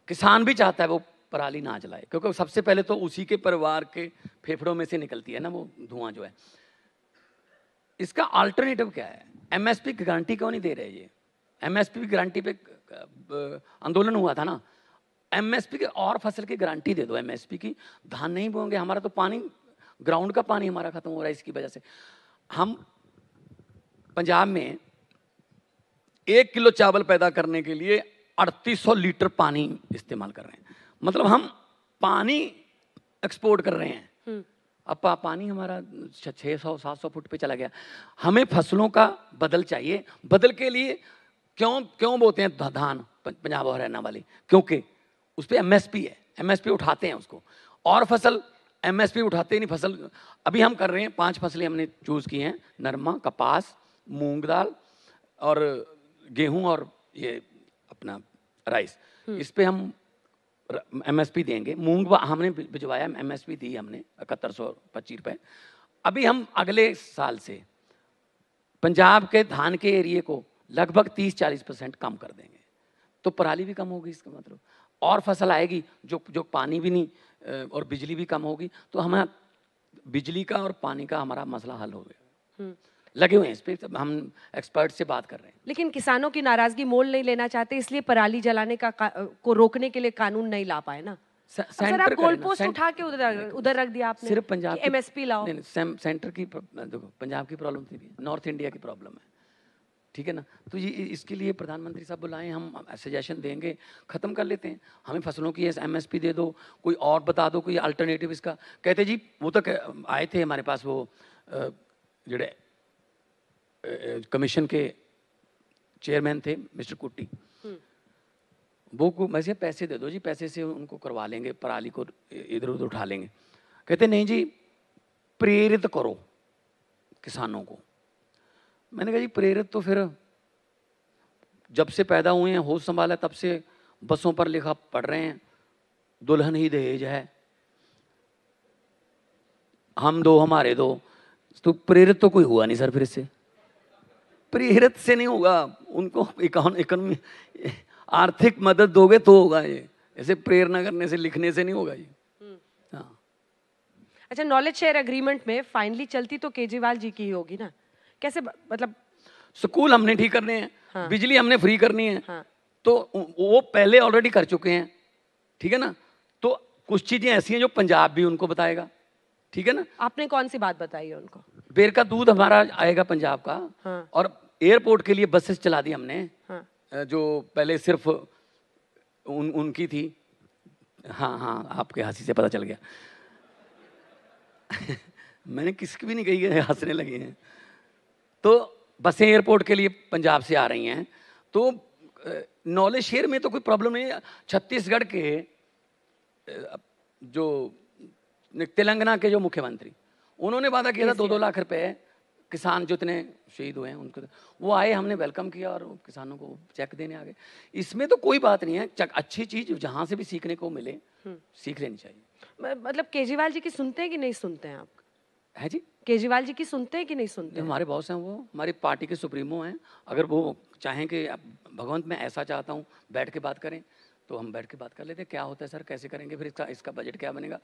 किसान भी चाहता है वो पराली ना जलाए, क्योंकि सबसे पहले तो उसी के परिवार के फेफड़ों में से निकलती है ना वो धुआं जो है। इसका अल्टरनेटिव क्या है? MSP की गारंटी क्यों नहीं दे रहे? ये MSP की गारंटी पे आंदोलन हुआ था ना। MSP के और फसल की गारंटी दे दो। MSP की धान नहीं बोएंगे, हमारा तो पानी, ग्राउंड का पानी हमारा खत्म हो रहा है इसकी वजह से। हम पंजाब में 1 किलो चावल पैदा करने के लिए 3800 लीटर पानी इस्तेमाल कर रहे हैं। मतलब हम पानी एक्सपोर्ट कर रहे हैं। अब पानी हमारा 600-700 फुट पे चला गया। हमें फसलों का बदल चाहिए। बदल के लिए क्यों बोते हैं धान पंजाब और हरियाणा वाले? क्योंकि उस पर MSP है, MSP उठाते हैं उसको। और फसल MSP उठाते नहीं। फसल अभी हम कर रहे हैं, 5 फसलें हमने चूज़ की हैं, नरमा, कपास, मूंग दाल और गेहूं और ये अपना राइस। इस पर हम MSP देंगे। मूंग हमने भिजवाया, MSP दी हमने 7125 रुपये। अभी हम अगले साल से पंजाब के धान के एरिए को लगभग 30-40% कम कर देंगे, तो पराली भी कम होगी। इसका मतलब और फसल आएगी जो पानी भी नहीं, और बिजली भी कम होगी। तो हमें बिजली का और पानी का हमारा मसला हल हो गया। लगे हुए हैं इस पे, हम एक्सपर्ट से बात कर रहे हैं। लेकिन किसानों की नाराजगी मोल नहीं लेना चाहते, इसलिए पराली जलाने को रोकने के लिए कानून नहीं ला पाए ना। सर, आप गोल पोस्ट उठा के उधर रख दिया आपने। सिर्फ पंजाब की MSP लाओ। नहीं, सेंटर की देखो, पंजाब की प्रॉब्लम थी, नॉर्थ इंडिया की प्रॉब्लम है, ठीक है ना। तो ये इसके लिए प्रधानमंत्री साहब बुलाएं, हम सजेशन देंगे, ख़त्म कर लेते हैं। हमें फसलों की MSP दे दो, कोई और बता दो, कोई अल्टरनेटिव। इसका कहते जी वो तो आए थे हमारे पास, वो जड़े कमीशन के चेयरमैन थे मिस्टर कुट्टी, वो को वैसे पैसे दे दो जी, पैसे से उनको करवा लेंगे, पराली को इधर उधर उठा लेंगे। कहते नहीं जी, प्रेरित करो किसानों को। मैंने कहा जी, प्रेरित तो फिर जब से पैदा हुए हैं, होश संभाला तब से बसों पर लिखा पढ़ रहे हैं, दुल्हन ही दहेज है। हम दो हमारे दो, तो प्रेरित तो कोई हुआ नहीं सर। फिर इससे प्रेरित से नहीं होगा, उनको इकोनॉमी आर्थिक मदद दोगे तो होगा ये, ऐसे प्रेरणा करने से लिखने से नहीं होगा ये। हाँ अच्छा, नॉलेज शेयर एग्रीमेंट में फाइनली चलती तो केजरीवाल जी की ही होगी ना, कैसे मतलब स्कूल हमने ठीक करने हैं, हाँ। बिजली हमने फ्री करनी है, हाँ। तो वो पहले ऑलरेडी कर चुके हैं, ठीक है ना, तो कुछ चीजें ऐसी हैं जो पंजाब भी उनको बताएगा, ठीक है ना। आपने कौन सी बात बताई है उनको? बेरका दूध हमारा आएगा पंजाब का, हाँ। और एयरपोर्ट के लिए बसेस चला दी हमने, हाँ। जो पहले सिर्फ उनकी थी, हाँ हाँ आपके हंसी से पता चल गया। मैंने किसकी भी नहीं कही है, हंसने लगे हैं। तो बसें एयरपोर्ट के लिए पंजाब से आ रही हैं, तो नॉलेज शेयर में तो कोई प्रॉब्लम नहीं है। छत्तीसगढ़ के जो तेलंगाना के जो मुख्यमंत्री, उन्होंने वादा किया था 2-2 लाख रुपए किसान जितने शहीद हुए हैं उनको, वो आए हमने वेलकम किया और किसानों को चेक देने आ गए। इसमें तो कोई बात नहीं है, अच्छी चीज जहाँ से भी सीखने को मिले सीख लेनी चाहिए। मतलब केजरीवाल जी की सुनते हैं कि नहीं सुनते हैं आप? है जी, केजरीवाल जी की सुनते हैं कि नहीं सुनते? हमारे बॉस हैं वो, हमारी पार्टी के सुप्रीमो हैं। अगर वो चाहें कि भगवंत मैं ऐसा चाहता हूँ बैठ के बात करें, तो हम बैठ के बात कर लेते हैं क्या होता है सर, कैसे करेंगे, फिर इसका बजट क्या बनेगा।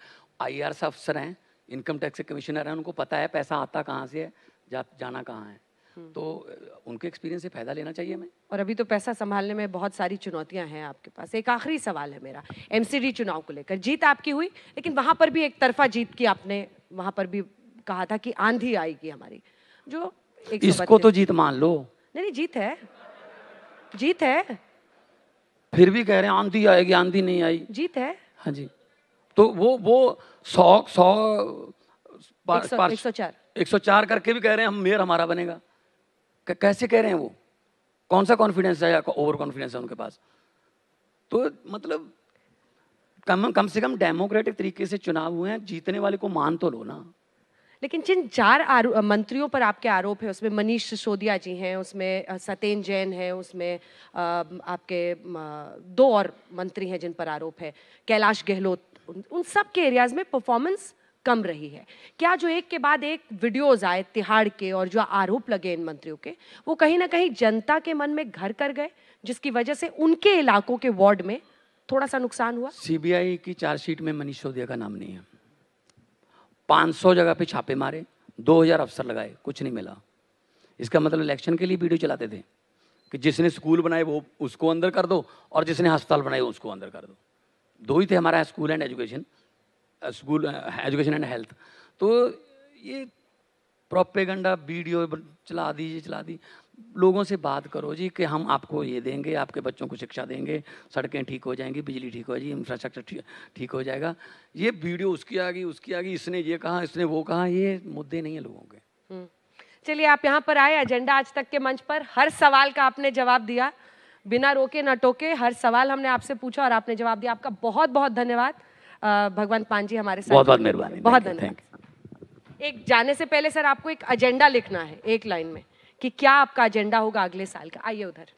IR से अफसर हैं, इनकम टैक्स के कमिश्नर हैं, उनको पता है पैसा आता कहाँ से है, जाना कहाँ है, तो उनके एक्सपीरियंस से फ़ायदा लेना चाहिए हमें। और अभी तो पैसा संभालने में बहुत सारी चुनौतियां हैं आपके पास। एक आखिरी सवाल है मेरा, MCD चुनाव को लेकर जीत आपकी हुई, लेकिन वहाँ पर भी एक तरफा जीत की, आपने वहाँ पर भी कहा था कि आंधी आएगी हमारी, जो इसको तो जीत मान लो। नहीं जीत है, जीत है, फिर भी कह रहे हैं आंधी आएगी, आंधी नहीं आई, जीत है। हाँ जी, तो वो 104 करके भी कह रहे हैं हम, मेयर हमारा बनेगा, कैसे कह रहे हैं वो? कौन सा कॉन्फिडेंस है, ओवर कॉन्फिडेंस है उनके पास? तो मतलब कम से कम डेमोक्रेटिक तरीके से चुनाव हुए हैं, जीतने वाले को मान तो लो ना। लेकिन जिन 4 मंत्रियों पर आपके आरोप है, उसमें मनीष सिसोदिया जी हैं, उसमें सतेंद्र जैन हैं, उसमें आपके 2 और मंत्री हैं जिन पर आरोप है, कैलाश गहलोत, उन सब के एरियाज में परफॉर्मेंस कम रही है। क्या जो एक के बाद एक वीडियोस आए तिहाड़ के और जो आरोप लगे इन मंत्रियों के, वो कहीं ना कहीं जनता के मन में घर कर गए, जिसकी वजह से उनके इलाकों के वार्ड में थोड़ा सा नुकसान हुआ? CBI की चार्जशीट में मनीष सिसोदिया का नाम नहीं है। 500 जगह पे छापे मारे, 2000 अफसर लगाए, कुछ नहीं मिला। इसका मतलब इलेक्शन के लिए वीडियो चलाते थे कि जिसने स्कूल बनाए वो उसको अंदर कर दो, और जिसने अस्पताल बनाए उसको अंदर कर दो। 2 ही थे हमारा, school and education, school education and health. तो ये प्रोपेगेंडा वीडियो चला दी जी, चला दी। लोगों से बात करो जी कि हम आपको ये देंगे, आपके बच्चों को शिक्षा देंगे, सड़कें ठीक हो जाएंगी, बिजली ठीक हो जाएगी, इंफ्रास्ट्रक्चर ठीक हो जाएगा। ये वीडियो उसकी आ गई, इसने ये कहा, इसने वो कहा, ये मुद्दे नहीं है लोगों के। चलिए, आप यहाँ पर आए एजेंडा आज तक के मंच पर, हर सवाल का आपने जवाब दिया, बिना रोके न टोके हर सवाल हमने आपसे पूछा और आपने जवाब दिया। आपका बहुत बहुत धन्यवाद भगवंत मान जी, हमारे साथ बहुत मेहरबानी, बहुत धन्यवाद। एक जाने से पहले सर, आपको एक एजेंडा लिखना है एक लाइन में कि क्या आपका एजेंडा होगा अगले साल का। आइए उधर।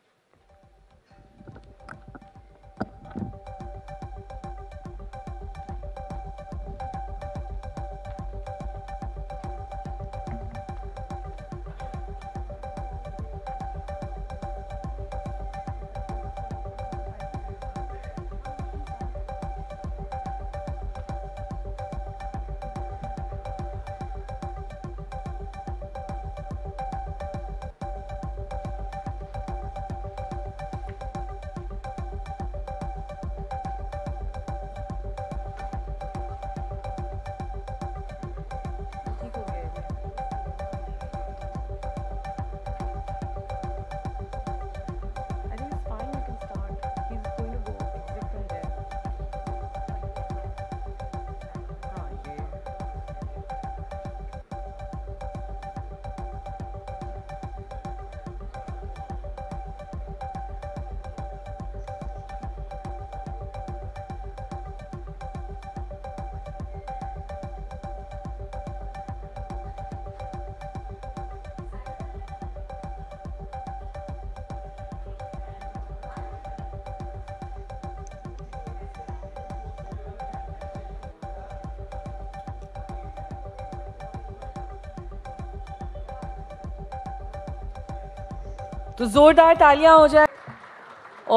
तो जोरदार तालियां हो जाए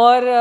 और